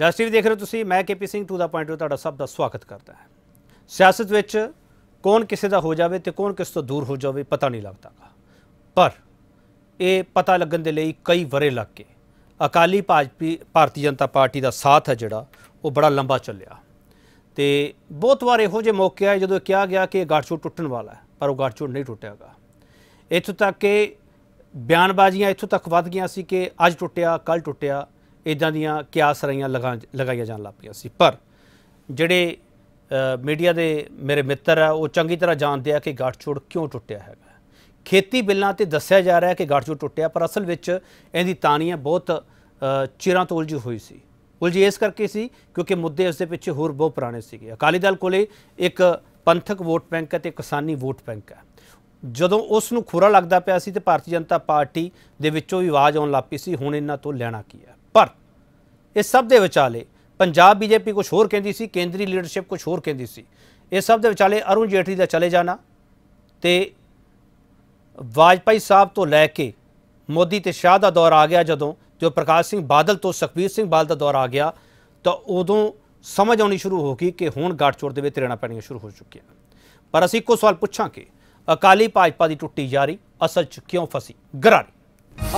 Just TV देख रहे हो ਤੁਸੀਂ मैं K P Singh to the point ਤੁਹਾਡਾ ਸਭ ਦਾ ਸਵਾਗਤ ਕਰਦਾ ਹਾਂ। ਸਿਆਸਤ ਵਿੱਚ ਕੌਣ ਕਿਸੇ ਦਾ ਹੋ ਜਾਵੇ ਤੇ ਕੌਣ ਕਿਸ ਤੋਂ ਦੂਰ ਹੋ ਜਾਵੇ ਪਤਾ ਨਹੀਂ ਲੱਗਦਾ, ਪਰ ਇਹ ਪਤਾ ਲੱਗਣ ਦੇ ਲਈ ਕਈ ਵਰੇ ਲੱਗ ਕੇ ਅਕਾਲੀ ਭਾਰਤੀ ਜਨਤਾ ਪਾਰਟੀ ਦਾ ਸਾਥ ਹੈ ਜਿਹੜਾ ਉਹ ਬੜਾ ਲੰਬਾ ਚੱਲਿਆ ਤੇ ਬਹੁਤ ਵਾਰ ਇਹੋ ਜਿਹੇ ਮੌਕੇ ਆਏ ਜਦੋਂ ਕਿਹਾ ਗਿਆ ਕਿ ਗਠਜੋੜ ਟੁੱਟਣ ਵਾਲਾ ਹੈ, ਪਰ ਉਹ ਗਠਜੋੜ ਨਹੀਂ ਟੁੱਟਿਆਗਾ। ਇੱਥੋਂ ਤੱਕ ਕਿ ਬਿਆਨਬਾਜ਼ੀਆਂ ਇੱਥੋਂ ਤੱਕ ਵੱਧ ਗਈਆਂ ਸੀ कि ਅੱਜ ਟੁੱਟਿਆ ਕੱਲ ਟੁੱਟਿਆ, इदा दियाँ क्यास रहियाँ लगाई जान लग पियाँ सी। पर जिहड़े मीडिया के मेरे मित्र है वो चंगी तरह जानते हैं कि गठजोड़ क्यों टुटिया है। खेती बिलों ते दस्सिया जा रहा है कि गठजोड़ टुटिया, पर असल विच इहदी तानियां बहुत चिरां तो उलझी हुई सी। उलझी इस करके सी क्योंकि मुद्दे इसदे पिछे होर बहुत पुराने सीगे। अकाली दल कोले एक पंथक वोट बैंक है ते किसानी वोट बैंक है। जदों उसनूं खुरा लगदा पिया सी ते भारतीय जनता पार्टी दे विचों भी आवाज़ आउण लग पई सी हुण इन्हां तों लैणा की है। पर ये सब दे विचाले पंजाब बीजेपी कुछ होर कहती सी, केंद्रीय लीडरशिप कुछ होर कहती सी। ये सब दे विचाले अरुण जेटली का चले जाना ते वाजपाई साहब तो लैके मोदी ते शाह का दौर आ गया, जदों जो प्रकाश सिंह बादल तो सुखबीर सिंह बादल का दौर आ गया तो उदों समझ आनी शुरू हो गई कि हुण गठजोड़ दे विच रेणा पैणियां शुरू हो चुकियां। पर असीं इक्को सवाल पुछांगे अकाली भाजपा की टुटी यारी असल च क्यों फसी गरारी।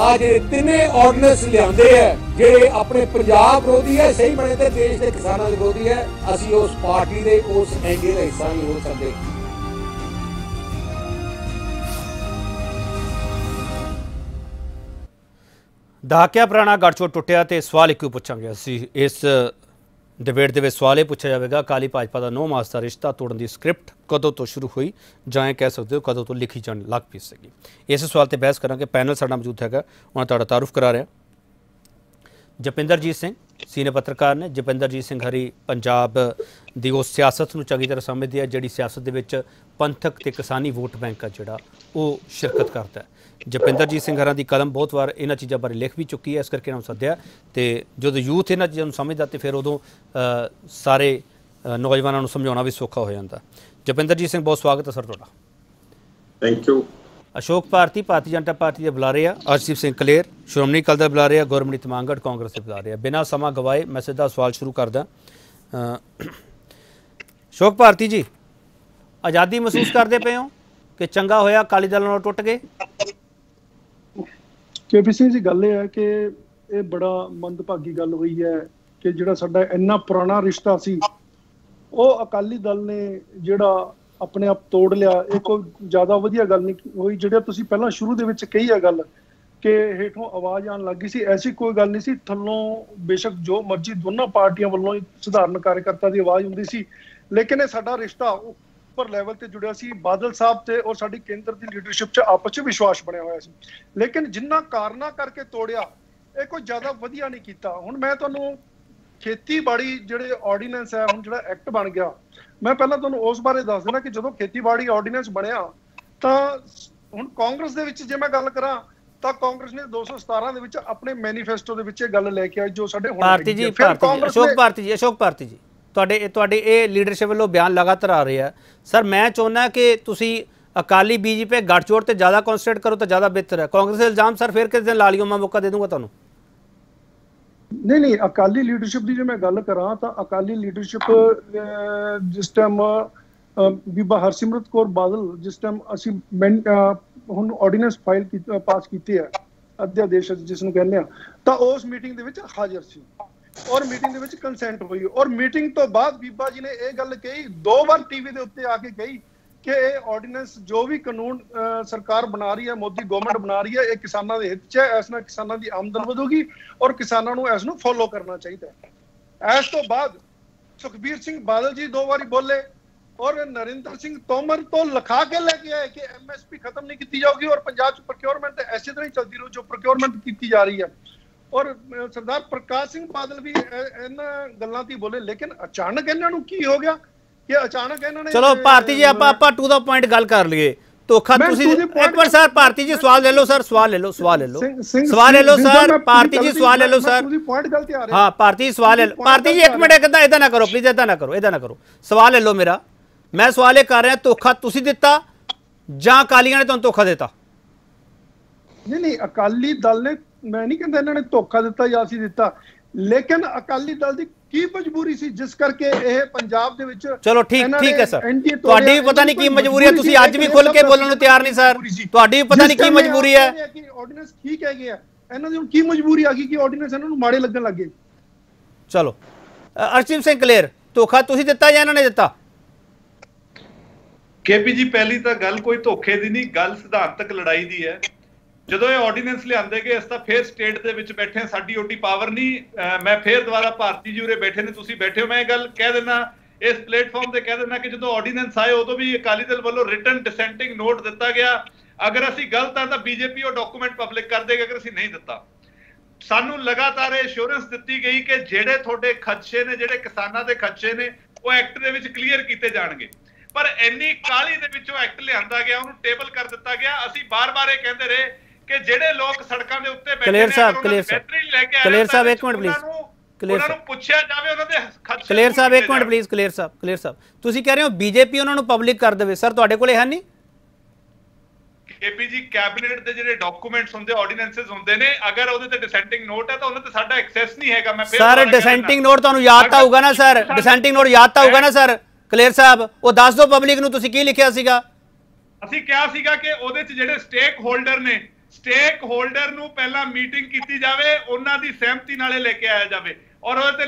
आज तिने ऑर्डिनेंस लियांदे है जे अपने पंजाब विरोधी है, सही बने ते देश के किसानों विरोधी है। असीं उस पार्टी दे उस एंगल दा हिस्सा नहीं हो सकदे। दहाकिया पुराना गठजोड़ टुटिया ते सवाल एक ही पूछांगे असीं इस डिबेट दे विच। सवाल यह पूछा जाएगा अकाली भाजपा का 9 मास का रिश्ता तोड़न की स्क्रिप्ट कदों तो शुरू हुई, जाए कह सकते हो कदों तो लिखी जाने लग पी सकी। इस सवाल से बहस करांगे। पैनल साडा मौजूद हैगा, उन्हां तुहाडा तारुफ करा रहा जपिंदरजीत सिंह सीनियर पत्रकार ने। जपिंदरजीत सिंह हरी पंजाब दी उस सियासत नूं चंगी तरह समझदे है जिहड़ी सियासत दे विच पंथक ते किसानी वोट बैंक है जिहड़ा वो शिरकत करता है। जपिंदरजीत सिंह हरां दी कलम बहुत बार इन्हां चीज़ों बारे लिख भी चुकी है, इस करके इन्हां नूं सद्दिया ते जदों यूथ इन्हां चीज़ां नूं समझदा तो फिर उदों सारे नौजवानों नूं समझाउणा भी सौखा हो जाता। जपिंदरजीत सिंह बहुत स्वागत है सर तुहाडा। Thank you. Ashok Bharti Bharatiya Janata party के बुला रहे हैं, आरशीव कलेर श्रोमणी अकाली दल बुला रहे हैं, गुरमिंदर मांगड़ कांग्रेस के बुला रहे हैं। बिना समा गवाए मैं सीधा सवाल शुरू कर दा। अशोक भारती जी, आज़ादी महसूस करते पे हो कि चंगा होया अकाली दल नाल टुट गए? के पी सिंह जी गल है कि ये बड़ा मंदभागी गल हुई है कि जिहड़ा साडा इन्ना पुराना रिश्ता सी वह अकाली दल ने जिहड़ा अपने आप तोड़ लिया। ये कोई ज़्यादा वधिया गल नहीं हुई। जिहड़े तुसीं पहलां शुरू दे विच कही है गल कि हेठों आवाज़ आउण लग गई सी, ऐसी कोई गल नहीं सी। थल्लों बेशक जो मर्जी दोनों पार्टियां वल्लों सधारण कार्यकर्ता की आवाज़ हुंदी सी, लेकिन साडा रिश्ता उपर लैवल ते जुड़िया सी। बादल साहब ते और साडी केंद्र दी लीडरशिप च आपस च विश्वास बनिया होया सी, लेकिन जिन्ना कारना करके तोड़िया ये कोई ज़्यादा वधिया नहीं कीता। हुण मैं तुहानूं खेतीबाड़ी जिहड़े ऑर्डीनेंस है हुण जिहड़ा एक्ट बन गया, मैं पहला तुहानूं उस बारे दस देना कि जदों खेतीबाड़ी ऑर्डीनेंस बनिया तां हुण कांग्रेस दे विच जे मैं गल करां तां कांग्रेस ने 217 दे विच अपने मैनीफेस्टो दे विच गल लेके आई जो साडे भारती जी। अशोक भारती जी तुहाडे ए लीडरशिप वल्लों बयान लगातार आ रहा है। सर मैं चाहुंदा कि तुसीं अकाली बीजेपी गठजोड़ ते ज़्यादा कॉन्सनट्रेट करो तो ज़्यादा बेहतर है। कांग्रेस दे इल्ज़ाम सर फिर किस दिन ला लियो, मैं मौका दे दूंगा तुहानूं। नहीं अकाली लीडरशिप की जो मैं गल करा तो अकाली लीडरशिप जिस टाइम बीबा हरसिमरत कौर बादल जिस टाइम असी हुण ऑर्डीनेंस फाइल पास की है अध्यादेश जिसनूं कहने तो उस मीटिंग दे विच हाजिर सी और मीटिंग दे विच कंसेंट हुई और मीटिंग तो बाद बीबा जी ने यह गल कही 2 बार टीवी दे उत्ते आके कही कि यह ऑर्डीनेंस जो भी कानून सरकार बना रही है मोदी गवर्नमेंट बना रही है ये किसानों के हित है, इस नाल किसानों की आमदन वधूगी और किसानों को इसनूं फॉलो करना चाहिए। इस तो बाद सुखबीर सिंह बादल जी 2 बारी बोले और नरेंद्र सिंह तोमर तो लिखा के लेके आए कि MSP खत्म नहीं की जाएगी और पंजाब में प्रोक्योरमेंट इसी तरह ही चलती रही जो प्रोक्योरमेंट की जा रही है और सरदार प्रकाश सिंह बादल भी इन्हां गल्लां ती बोले, लेकिन अचानक इन्हां की हो गया ये अचानक इन्होंने। चलो भारती जी आप टू द पॉइंट गल कर लिए धोखा एक बार। सर भारती जी सवाल ले लो सर, सवाल ले लो सर भारती जी सवाल ले लो सर। हाँ भारती जी सवाल ले लो। भारती जी 1 मिनट इदा ना करो प्लीज, इदा ना करो सवाल ले लो मेरा। मैं सवाल ये कर रहा धोखा तुसी दिता जां अकालियां ने तुहानूं धोखा दिता? नहीं अकाली दल ने, मैं नहीं कहता इन्होंने धोखा दिता या असीं दिता। लेकिन अकाली दल की मजबूरी सी जिस करके यह पंजाब दे विच चलो ठीक ठीक है सर ਤੁਹਾਡੀ ਵੀ ਪਤਾ ਨਹੀਂ ਕੀ ਮਜਬੂਰੀ ਹੈ ਤੁਸੀਂ ਅੱਜ ਵੀ ਖੁੱਲ ਕੇ ਬੋਲਣ ਨੂੰ ਤਿਆਰ ਨਹੀਂ ਸਰ ਤੁਹਾਡੀ ਵੀ ਪਤਾ ਨਹੀਂ ਕੀ ਮਜਬੂਰੀ ਹੈ ਕਿ ਆਰਡੀਨੈਂਸ ਠੀਕ ਹੈ ਗਿਆ ਇਹਨਾਂ ਦੀ ਹੁਣ ਕੀ ਮਜਬੂਰੀ ਆ ਗਈ ਕਿ ਆਰਡੀਨੈਂਸ ਇਹਨਾਂ ਨੂੰ ਮਾੜੇ ਲੱਗਣ ਲੱਗੇ ਚਲੋ ਅਰਸ਼ਦੀਪ ਸਿੰਘ ਕਲੇਰ ਧੋਖਾ ਤੁਸੀਂ ਦਿੱਤਾ ਜਾਂ ਇਹਨਾਂ ਨੇ ਦਿੱਤਾ ਕੇਪੀ ਜੀ ਪਹਿਲੀ ਤਾਂ ਗੱਲ ਕੋਈ ਧੋਖੇ ਦੀ ਨਹੀਂ ਗੱਲ ਸਿਧਾਂਤਕ ਲੜਾਈ ਦੀ ਹੈ जो ये ऑर्डीनेंस लियांदे गए इस तां फिर स्टेट दे विच बैठे साडी ओटी पावर नहीं मैं फिर दोबारा भारती जी उरे बैठे ने तुसी बैठे हो मैं गल कह देना इस प्लेटफॉर्म ते कह देना कि जो ऑर्डीनेंस आए उदों भी अकाली दल वालों रिटन डिसेंटिंग नोट दिता गया अगर असी गलत है तो बीजेपी वो डॉकूमेंट पब्लिक कर देगा अगर असी नहीं दिता सानू लगातार एश्योरेंस दिती गई कि जेडे थोड़े खदशे ने जेडे किसानां दे खदशे ने वो एक्ट दे विच क्लीयर कीते जाणगे पर इन्नी काली दे विचों एक्ट लियांदा गया उहनूं टेबल कर दिता गया असी बार-बार ये कहंदे रहे ਕਲੇਰ ਸਾਹਿਬ ਉਹ ਦੱਸ ਦਿਓ ਪਬਲਿਕ ਨੂੰ ਤੁਸੀਂ ਕੀ ਲਿਖਿਆ ਸੀਗਾ ਅਸੀਂ ਕਿਹਾ ਸੀਗਾ ਕਿ ਉਹਦੇ ਚ ਜਿਹੜੇ ਸਟੇਕ ਹੋਲਡਰ ਨੇ ਸਟੇਕ ਹੋਲਡਰ ਨੂੰ ਪਹਿਲਾਂ ਮੀਟਿੰਗ ਕੀਤੀ ਜਾਵੇ ਉਹਨਾਂ ਦੀ ਸਹਿਮਤੀ ਨਾਲੇ ਲੈ ਕੇ ਆਇਆ ਜਾਵੇ ਔਰ ਉਹਦੇ ਤੇ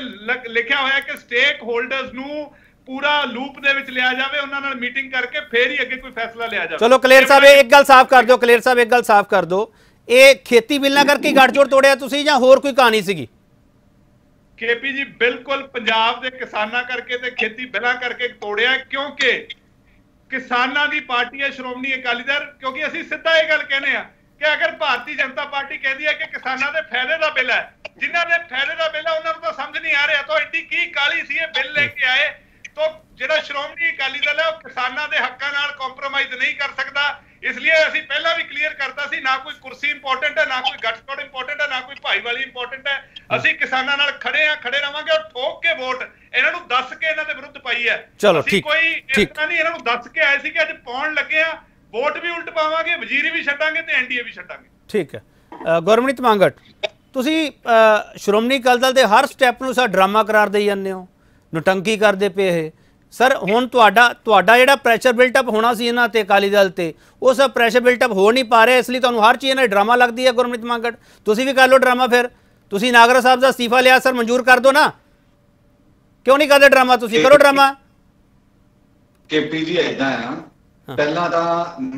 ਲਿਖਿਆ ਹੋਇਆ ਕਿ ਸਟੇਕ ਹੋਲਡਰਸ ਨੂੰ ਪੂਰਾ ਲੂਪ ਦੇ ਵਿੱਚ ਲਿਆ ਜਾਵੇ ਉਹਨਾਂ ਨਾਲ ਮੀਟਿੰਗ ਕਰਕੇ ਫੇਰ ਹੀ ਅੱਗੇ ਕੋਈ ਫੈਸਲਾ ਲਿਆ ਜਾਵੇ ਚਲੋ ਕਲੇਰ ਸਾਹਿਬ ਇੱਕ ਗੱਲ ਸਾਫ਼ ਕਰ ਦਿਓ ਕਲੇਰ ਸਾਹਿਬ ਇੱਕ ਗੱਲ ਸਾਫ਼ ਕਰ ਦਿਓ ਇਹ ਖੇਤੀ ਬਿੱਲ ਨਾਲ ਕਰਕੇ ਗੱਠਜੋੜ ਤੋੜਿਆ ਤੁਸੀਂ ਜਾਂ ਹੋਰ ਕੋਈ ਕਹਾਣੀ ਸੀਗੀ ਕੇਪੀ ਜੀ ਬਿਲਕੁਲ ਪੰਜਾਬ ਦੇ ਕਿਸਾਨਾਂ ਕਰਕੇ ਤੇ ਖੇਤੀ ਬਿੱਲਾਂ ਕਰਕੇ ਤੋੜਿਆ ਕਿਉਂਕਿ ਕਿਸਾਨਾਂ ਦੀ ਪਾਰਟੀ ਹੈ ਸ਼੍ਰੋਮਣੀ ਅਕਾਲੀ ਦਲ ਕਿਉਂਕਿ ਅਸੀਂ ਸਿੱਧਾ ਇਹ ਗੱਲ ਕਹਿੰਦੇ ਆ कि अगर भारतीय जनता पार्टी कहती है कि किसानों के फायदे का बिल है जिन्होंने फायदे का बिल है उन्होंने तो समझ नहीं आ रहा तो एड्डी की काली सी ये बिल लेके आए तो जो श्रोमणी अकाली दल है किसानों के हकों नाल कॉम्प्रोमाइज नहीं कर सकता इसलिए असी पहला भी क्लीयर करता सी ना कोई कुर्सी इंपोर्टेंट है ना कोई गठजोड़ इंपोर्टेंट है ना कोई भाईवाली इंपोर्टेंट है असी किसानों नाल खड़े हां खड़े रहांगे और ठोक के वोट इन्हां नूं दस के इन्हां दे विरुद्ध पाई है चलो ठीक कोई इस तरह नहीं इन्हां नूं दस के आए सी कि अज पाउण लगे हां वोट भी उल्ट पावांगे वजीरी भी छड्डांगे ते एनडीए भी छड्डांगे ठीक है गुरमिंदर मांगड़ तुसी श्रोमणी अकाली दल के हर स्टैप नूं सा ड्रामा करार देई जांदे हो नटंकी करदे पे है सर हुण तुहाडा तुहाडा जिहड़ा प्रैशर बिल्टअप होना सी इन्हां ते अकाली दल ते उह सब प्रैशर बिल्टअप हो नहीं पा रहा इसलिए तुहानूं हर चीज़ नाल ड्रामा लगदी है गुरमिंदर मांगड़ तुसी भी कर लो ड्रामा फिर तुसी नागरा साहब दा इस्तीफा लिया सर मंजूर कर दो ना क्यों नहीं करदे ड्रामा तुसी करो ड्रामा केपी जी ऐदां आ हाँ। पहला दा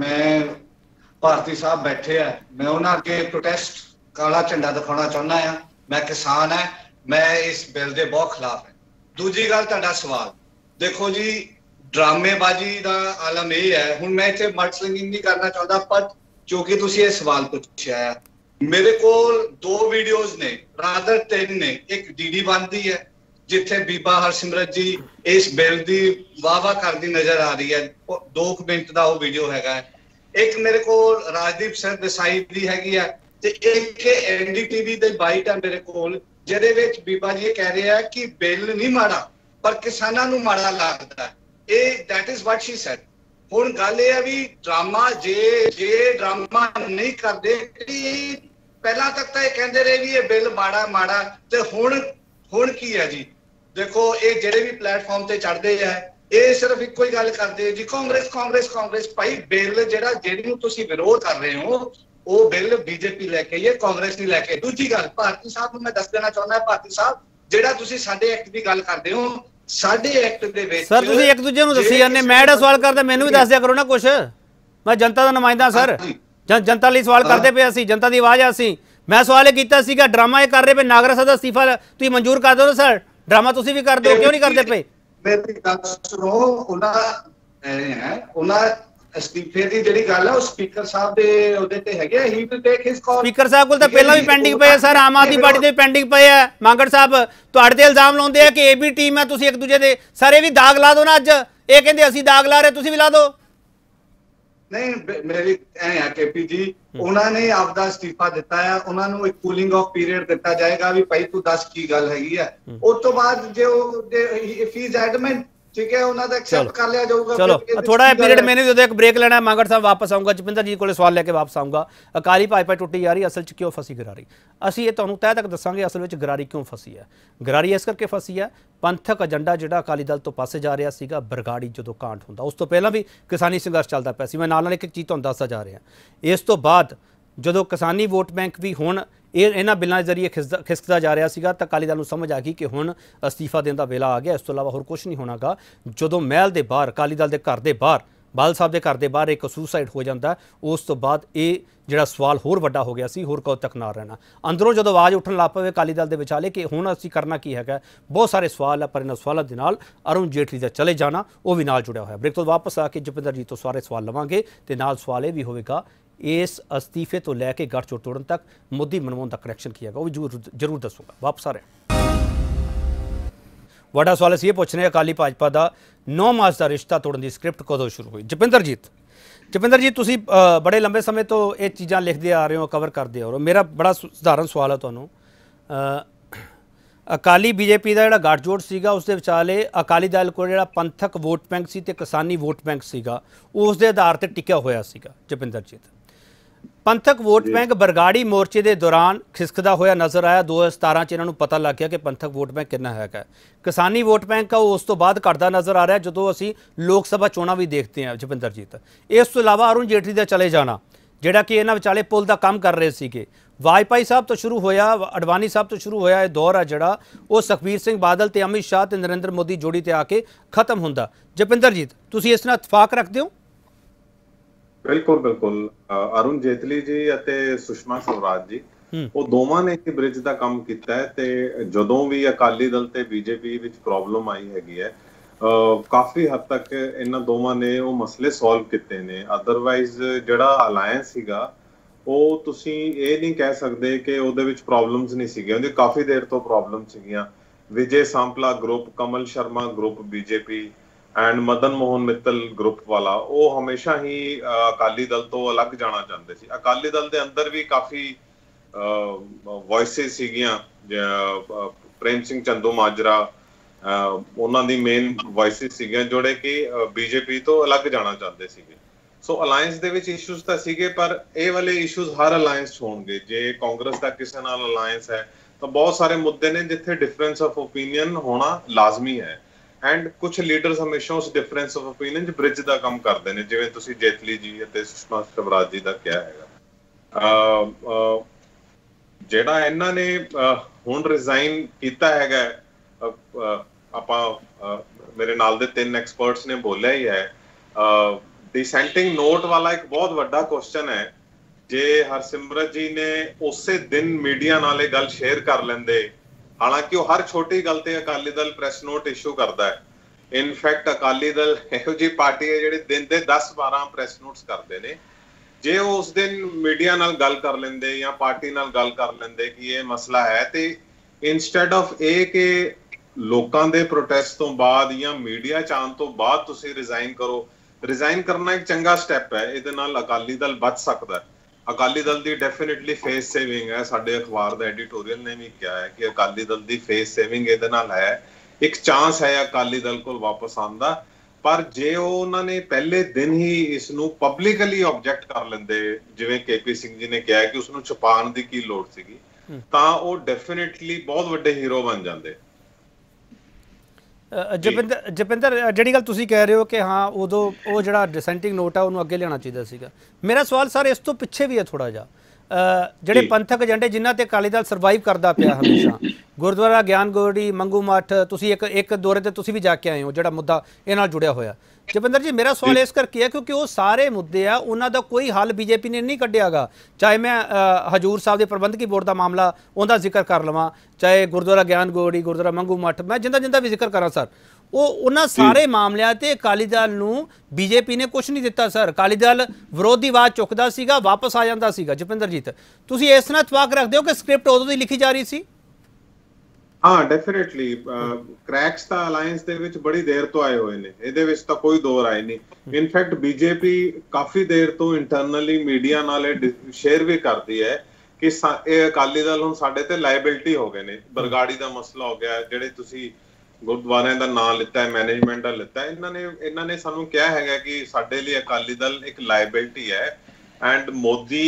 मैं भारती साहब बैठे है मैं उन्हां अगे प्रोटेस्ट काला झंडा दिखाना चाहना है मैं किसान है मैं इस बिल के बहुत खिलाफ है दूजी गल तुहाडा सवाल देखो जी ड्रामेबाजी का आलम यह है हुण मैं इत्थे मर्सलिंगिंग नहीं करना चाहता पर क्योंकि तुसीं ये सवाल पूछा है मेरे को दो वीडियोज ने रादर तीन ने एक डीडी बनती है जिथे बीबा हरसिमरत जी इस बिल की वाह वाह करती नजर आ रही है दो मिनट का वो वीडियो है एक मेरे को राजदीप सर देसाई की हैगी है ते एक एनडीटीवी दे बाइट है मेरे को जिहदे विच बीबा जी कह रहे हैं कि बिल नहीं माड़ा पर किसानों नूं माड़ा लगता है ये that is what she said हुण गल इह है भी ड्रामा जे ड्रामा नहीं करते पहला तक तो यह कहते रहे भी ये बिल माड़ा माड़ा तो हुण की है जी देखो ये जेडे भी प्लेटफॉर्म से चढ़ते हैं ये सिर्फ एक ही गल करते जी कांग्रेस कांग्रेस कांग्रेस भाई बिल जेड़ा जिहड़ी विरोध कर रहे हो वो बिल बीजेपी लैके आई है कांग्रेस नहीं लैके दूजी गल भारती साहब मैं दस देना चाहुंदा भारती साहब जेड़ा तुसीं साडे एक्ट दी गल करते हो साडे एक्ट दे विच सर तुसीं एक दूजे नूं दस्सी जांदे मैं इहड़ा सवाल करदा मैनूं भी दस दिया करो ना कुछ मैं जनता दा नुमाइंदा सर जनता लई सवाल करदे पए असीं जनता दी आवाज़ आ असीं मैं सवाल किया सीगा ड्रामा ये कर रहे पे नागरा साहब का इस्तीफा तुम मंजूर कर दो ना सर ड्रामा तुसी भी कर दो क्यों नहीं करते पे मेरी गल सुनो उन्हां इस्तीफे दी जेहड़ी गल है उस स्पीकर साहब दे ओहदे ते हैगे ही will take his call speaker साहब कोल तां पहला भी पेंडिंग पए सर आम आदमी पार्टी दे पेंडिंग पए है मांगड़ साहब तुहाडे ते इल्जाम लाउंदे आ कि ए बी टीम है तुसी एक दूजे दे सारे भी दाग ला दो ना अज ये कहंदे असीं दाग ला रहे तुसी भी ला दो नहीं मेरी केपी जी उन्होंने आपका इस्तीफा दिता है उन्होंने एक कूलिंग ऑफ पीरियड दिता जाएगा भी भाई तू दस की गल हैगी है उस तो बाद जो इफ ही इज एडमेंट ठीक है, उन्हें तो एक्सेप्ट कर लिया जाऊगा। चलो थोड़ा पीरियड मैंने जो एक ब्रेक लेना है, मांगड़ साहब वापस आऊँगा, जपिंदर जी को सवाल लेके वापस आऊँगा। अकाली भाजपा टुटी जा रही है, असल च क्यों फसी गरारी, असी ये तुहानूं तह तक दस्सांगे असल में गरारी क्यों फसी है। गरारी इस करके फसी है पंथक एजेंडा जिहड़ा अकाली दल तो पासे जा रहा सीगा, बरगाड़ी जो कांड हुंदा उस तो पहला भी किसानी संघर्ष चलता पाया सी। मैं नाल नाल एक चीज़ तुहानूं दस्सदा जा रहा, इस तो बाद जो किसानी वोट बैंक भी हुण इन्हां बिलों के जरिए खिसकता जा रहा सीगा, तो अकाली दल नूं समझ आ गई कि हुण अस्तीफा देण दा वेला आ गया, इस तो इलावा होर कुछ नहीं होना गा। जो महल के बाहर अकाली दल के घर के बाहर बादल साहब के घर के बाहर एक सुसाइड हो जाता, उस तो बाद ये जिहड़ा सवाल होर वड्डा हो गया सी, होर कदों तक ना रहना। अंदरों जो आवाज़ उठन लग पवे अकाली दल के विचाले कि हुण असीं करना की है, बहुत सारे सवाल है, पर इन्हां सवालों के नाल अरुण जेटली का चले जाना वो भी नाल जुड़िया होया। ब्रेक तो वापस आके जपिंदर जी तो सारे सवाल लवांगे, तो नाल सवाल ये भी होगा इस अस्तीफे तो लैके गठजोड़ तोड़न तक मोदी मनमोहन का कनैक्शन किया गया, वो भी जरूर दसूंगा। वापस आ रहे हैं, वड्डा सवाल असीं ये पूछने अकाली भाजपा का 9 मार्च का रिश्ता तोड़न की स्क्रिप्ट कदों शुरू हुई। जपिंदरजीत तुसीं बड़े लंबे समय तो ये चीज़ां लिखते आ रहे हो, कवर करते हो। मेरा बड़ा सधारण सवाल है तुहानूं, अकाली बीजेपी का जिहड़ा गठजोड़ सीगा उसके विचाले अकाली दल कोल जिहड़ा पंथक वोट बैंक सी ते किसानी वोट बैंक सीगा उस दे आधार ते टिकिया होया सीगा। जपिंदरजीत पंथक वोट बैंक बरगाड़ी मोर्चे के दौरान खिसकदा होया नजर आया, 2017 च इन्हां नूं पता लग गया कि पंथक वोट बैंक कितना हैगा। किसानी वोट बैंक का उस तो बाद घटदा नजर आ रहा है, जो असीं लोक सभा चोणां भी देखते हैं। जपिंदरजीत इस तो इलावा अरुण जेटली का चले जाना जिहड़ा कि इन्हां विचाले पुल का काम कर रहे सीगे, वाजपाई साहब तो शुरू होया, अडवाणी साहब तो शुरू होया, दौर आ जिहड़ा वो सुखबीर सिंह बादल ते अमित शाह ते नरेंद्र मोदी जोड़ी ते आके खत्म हुंदा। जपिंदरजीत तुसीं इस नाल इतफाक रखदे हो? बिल्कुल बिल्कुल, अरुण जेटली जी अते सुषमा स्वराज जी वो दोवां ने ही ब्रिज का काम किया है। ते जदों भी अकाली दल ते बीजेपी विच प्रॉब्लम आई हैगी है, काफी हद तक इन्हां दोवां ने वो मसले सॉल्व किए ने। अदरवाइज जिहड़ा अलायंस सीगा ਉਹ ਤੁਸੀਂ ਇਹ ਨਹੀਂ ਕਹਿ ਸਕਦੇ ਕਿ ਉਹਦੇ ਵਿੱਚ ਪ੍ਰੋਬਲਮਸ ਨਹੀਂ ਸੀਗੀਆਂ, ਉਹਦੇ ਕਾਫੀ ਦੇਰ ਤੋਂ ਪ੍ਰੋਬਲਮ ਸੀਗੀਆਂ। Vijay Sampla group, Kamal Sharma group BJP and Madan Mohan Mittal group ਵਾਲਾ, ਉਹ ਹਮੇਸ਼ਾ ਹੀ ਅਕਾਲੀ ਦਲ ਤੋਂ ਅਲੱਗ ਜਾਣਾ ਚਾਹੁੰਦੇ ਸੀ। ਅਕਾਲੀ ਦਲ ਦੇ ਅੰਦਰ ਵੀ ਕਾਫੀ ਵੌਇਸਿਸ ਸੀਗੀਆਂ, ਪ੍ਰੇਮ ਸਿੰਘ ਚੰਦੂਮਾਜਰਾ ਉਹਨਾਂ ਦੀ ਮੇਨ ਵੌਇਸਿਸ ਸੀਗੀਆਂ ਜਿਹੜੇ ਕਿ ਬੀਜੇਪੀ ਤੋਂ ਅਲੱਗ ਜਾਣਾ ਚਾਹੁੰਦੇ ਸੀਗੇ। सो अलायंस दे विच इशूज तां सीगे, पर इह वाले इशूज हर अलायंस च होणगे। जे कांग्रेस दा किसे नाल अलायंस है तो बहुत सारे मुद्दे ने जिथे डिफरेंस ऑफ ओपीनियन होना लाजमी है, एंड कुछ लीडर्स हमेशा उस डिफरेंस ऑफ ओपीनियन च ब्रिज दा काम करदे ने, जिवें तुसीं जेटली जी अते सुषमा स्वराज जी दा किहा हैगा। जेड़ा इन्हां ने हुण रिजाइन कीता हैगा, आपां मेरे नाल दे 3 एक्सपर्ट्स ने बोलिया ही है। डिसेंटिंग नोट वाला एक बहुत बड़ा क्वेश्चन है। जे हरसिमरत जी ने उसे दिन मीडिया नाले गल शेयर कर लेंदे, हालांकि हर छोटी गलते Akali Dal press note issue करता है। इनफैक्ट अकाली दल इहो जी पार्टी है जिहड़ी दिन दे 10-12 प्रेस नोट्स करते हैं। जे वो उस दिन मीडिया नाल गल कर लेंदे या पार्टी नाल गल कर लेंदे कि ये मसला है, तो इंस्टैड ऑफ ए के लोकां दे प्रोटेस्ट तो बाद या मीडिया चाण तो बाद तुसीं रिजाइन करो, रिजाइन करना एक चंगा स्टैप है। इहदे नाल अकाली दल बच सकता है। अकाली दल दी डेफिनेटली फेस सेविंग है, साडे अखबार दा एडिटोरियल ने भी कहा है कि अकाली दल दी फेस सेविंग इहदे नाल है, एक चांस है अकाली दल को वापस आंदा। पर जे उन्होंने पहले दिन ही इस नूं पब्लिकली ऑब्जेक्ट कर लेंदे, जिवें के पी सिंह जी ने कहा कि उसनूं छुपाण दी की लोड़ सीगी, तां ओह डेफिनेटली बहुत वड्डे हीरो बन जांदे। जपिंदर जी गल तुसीं कह रहे हो कि हाँ उदों वो जिहड़ा डिसेंटिंग नोट है उन्होंने अगे लिया चाहिए सीगा, मेरा सवाल सर इस तो पिछे भी है थोड़ा जा। जिहड़े पंथक एजेंडे जिन्हां ते अकाली दल सर्वाइव करता पाया हमेशा, गुरुद्वारा ज्ञान गौड़ी, मंगू मठ, तुसीं एक दौरे ते तुसीं भी जाके आए हो जिहड़ा मुद्दा इह नाल जुड़िया होया। जपिंदर जी मेरा सवाल इस करके है क्योंकि वो सारे मुद्दे आ, उन्हां दा कोई हल बीजेपी ने नहीं कढ़िया गा। चाहे मैं हजूर साहब के प्रबंधकी बोर्ड का मामला उनका जिक्र कर लवां, चाहे गुरुद्वारा ज्ञान गौड़ी, गुरुद्वारा मंगू मठ, मैं जिंदा जिंदा भी जिक्र करा सर, वो उन्हां सारे मामलों ते अकाली दल नूं बीजेपी ने कुछ नहीं दिता सर। अकाली दल विरोधी आवाज़ चुकदा सीगा, वापस आ जांदा सीगा। जपिंदरजीत तुसीं इस नाल इतफाक रखदे हो कि स्क्रिप्ट उदों दी लिखी जा रही सी? हाँ डेफिनेटली, क्रैक्स तो अलायंस के बड़ी देर तो आए हुए हैं, ये तो कोई दो राय नहीं। इनफैक्ट बीजेपी काफ़ी देर तो इंटरनली मीडिया नाल शेयर भी करती है कि अकाली दल हुण साडे ते लाइबिलिटी हो गए ने, बरगाड़ी का मसला हो गया, जिहड़े तुसीं ਗੁਰਦੁਆਰਿਆਂ ਦਾ ਨਾਂ ਲਿੱਤਾ ਹੈ, ਮੈਨੇਜਮੈਂਟ ਦਾ ਲਿੱਤਾ ਹੈ। ਇਹਨਾਂ ਨੇ ਸਾਨੂੰ ਕਿਹਾ ਹੈਗਾ ਕਿ ਸਾਡੇ ਲਈ ਅਕਾਲੀ ਦਲ ਇੱਕ ਲਾਇਬਿਲਟੀ ਹੈ ਐਂਡ ਮੋਦੀ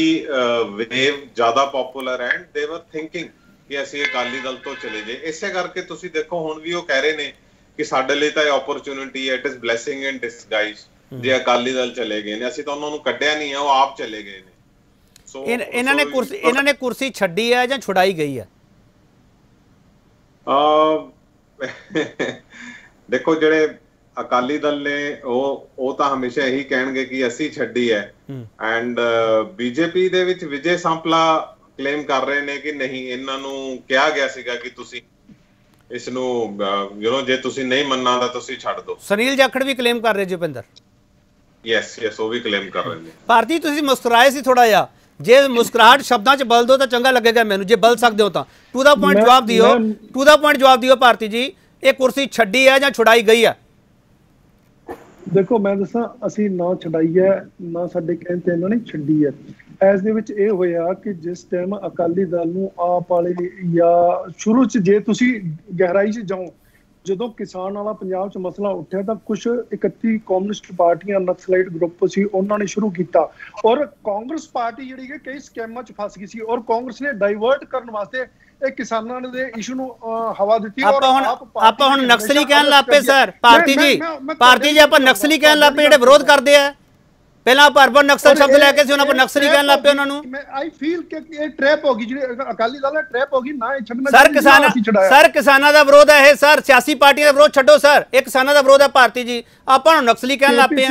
ਵੇਵ ਜ਼ਿਆਦਾ popular and they were thinking ਕਿ ਅਸੀਂ ਅਕਾਲੀ ਦਲ ਤੋਂ ਚਲੇ ਜੇ। ਇਸੇ ਕਰਕੇ ਤੁਸੀਂ ਦੇਖੋ ਹੁਣ ਵੀ ਉਹ ਕਹਿ ਰਹੇ ਨੇ ਕਿ ਸਾਡੇ ਲਈ ਤਾਂ ਇਹ ਓਪਰਚੁਨਿਟੀ ਹੈ, it is blessing in disguise. ਜੇ ਅਕਾਲੀ ਦਲ ਚਲੇ ਗਏ ਨੇ, ਅਸੀਂ ਤਾਂ ਉਹਨਾਂ ਨੂੰ ਕੱਢਿਆ ਨਹੀਂ ਹੈ, ਉਹ ਆਪ ਚਲੇ ਗਏ ਨੇ। ਸੋ ਇਹਨਾਂ ਨੇ ਕੁਰਸੀ ਛੱਡੀ ਹੈ ਜਾਂ ਛੁਡਾਈ ਗਈ ਹੈ? देखो जेडे अकाली दल ने वो तो हमेशा यही कहणगे कि असी छड्डी है एंड बीजेपी दे विच विजय सांपला क्लेम कर रहे ने कि नहीं इन्हां नू कहा गया सीगा कि तुसी इस नू यू नो जे तुसी नहीं मन्ना दा तुसी छड्ड दो। सुनील जाखड़ भी क्लेम कर रहे जपिंदर। यस यस वो भी क्लेम कर रहे ने। भारती तुसी मुस्कुराए सी थोड़ा जा, जे मुस्कुराहट शब्दां च बल दो तो चंगा लगेगा मैनू, जे बल सकदे हो तां टू द पॉइंट जवाब दियो। टू द पॉइंट जवाब दियो भारती जी, ये कुर्सी छड्डी है या छुड़ाई गई है? देखो मैं दसा असी ना छड़ाई है ना साडे कहण ते इन्हां ने छड्डी है। ਇਸ ਦੇ ਵਿੱਚ ਇਹ ਹੋਇਆ ਕਿ ਜਿਸ ਟਾਈਮ ਅਕਾਲੀ ਦਲ ਨੂੰ ਆਪ ਵਾਲੇ ਜਾਂ ਸ਼ੁਰੂ ਚ ਜੇ ਤੁਸੀਂ ਗਹਿਰਾਈ ਚ ਜਾਓ ਜਦੋਂ ਕਿਸਾਨ ਵਾਲਾ ਪੰਜਾਬ ਚ ਮਸਲਾ ਉੱਠਿਆ ਤਾਂ ਕੁਛ 31 ਕਮਿਊਨਿਸਟ ਪਾਰਟੀਆਂ ਨਕਸਲਾਈਟ ਗਰੁੱਪ ਸੀ ਉਹਨਾਂ ਨੇ ਸ਼ੁਰੂ ਕੀਤਾ ਔਰ ਕਾਂਗਰਸ ਪਾਰਟੀ ਜਿਹੜੀ ਹੈ ਕਈ ਸਕੈਮਾਂ ਚ ਫਸ ਗਈ ਸੀ ਔਰ ਕਾਂਗਰਸ ਨੇ ਡਾਇਵਰਟ ਕਰਨ ਵਾਸਤੇ ਇਹ ਕਿਸਾਨਾਂ ਦੇ ਇਸ਼ੂ ਨੂੰ ਹਵਾ ਦਿੱਤੀ। ਆਪਾਂ ਹੁਣ ਨਕਸਲੀ ਕਹਿਣ ਲੱਗ ਪਏ ਸਰ। ਭਾਰਤੀ ਜੀ ਆਪਾਂ ਨਕਸਲੀ ਕਹਿਣ ਲੱਗ ਪਏ ਜਿਹੜੇ ਵਿਰੋਧ ਕਰਦੇ ਆ। ਪਹਿਲਾਂ ਭਰਪੂਰ ਨਕਸਲ ਸ਼ਬਦ ਲੈ ਕੇ ਸੀ ਉਹਨਾਂ ਪਰ ਨਕਸਲੀ ਕਹਿਣ ਲੱਗ ਪਏ ਉਹਨਾਂ ਨੂੰ। ਮੈਂ ਆਈ ਫੀਲ ਕਿ ਇਹ ਟ੍ਰੈਪ ਹੋ ਗਈ ਜਿਹੜੀ ਅਕਾਲੀ ਦਲ ਨਾਲ ਟ੍ਰੈਪ ਹੋ ਗਈ ਨਾ ਇਹ ਛੱਡਣਾ। ਸਰ ਕਿਸਾਨਾਂ ਦਾ ਵਿਰੋਧ ਹੈ ਇਹ। ਸਰ ਸਿਆਸੀ ਪਾਰਟੀਆਂ ਦਾ ਵਿਰੋਧ ਛੱਡੋ ਸਰ, ਇਹ ਕਿਸਾਨਾਂ ਦਾ ਵਿਰੋਧ ਹੈ। ਭਾਰਤੀ ਜੀ ਆਪਾਂ ਨੂੰ ਨਕਸਲੀ ਕਹਿਣ ਲੱਗ ਪਏ ਆ।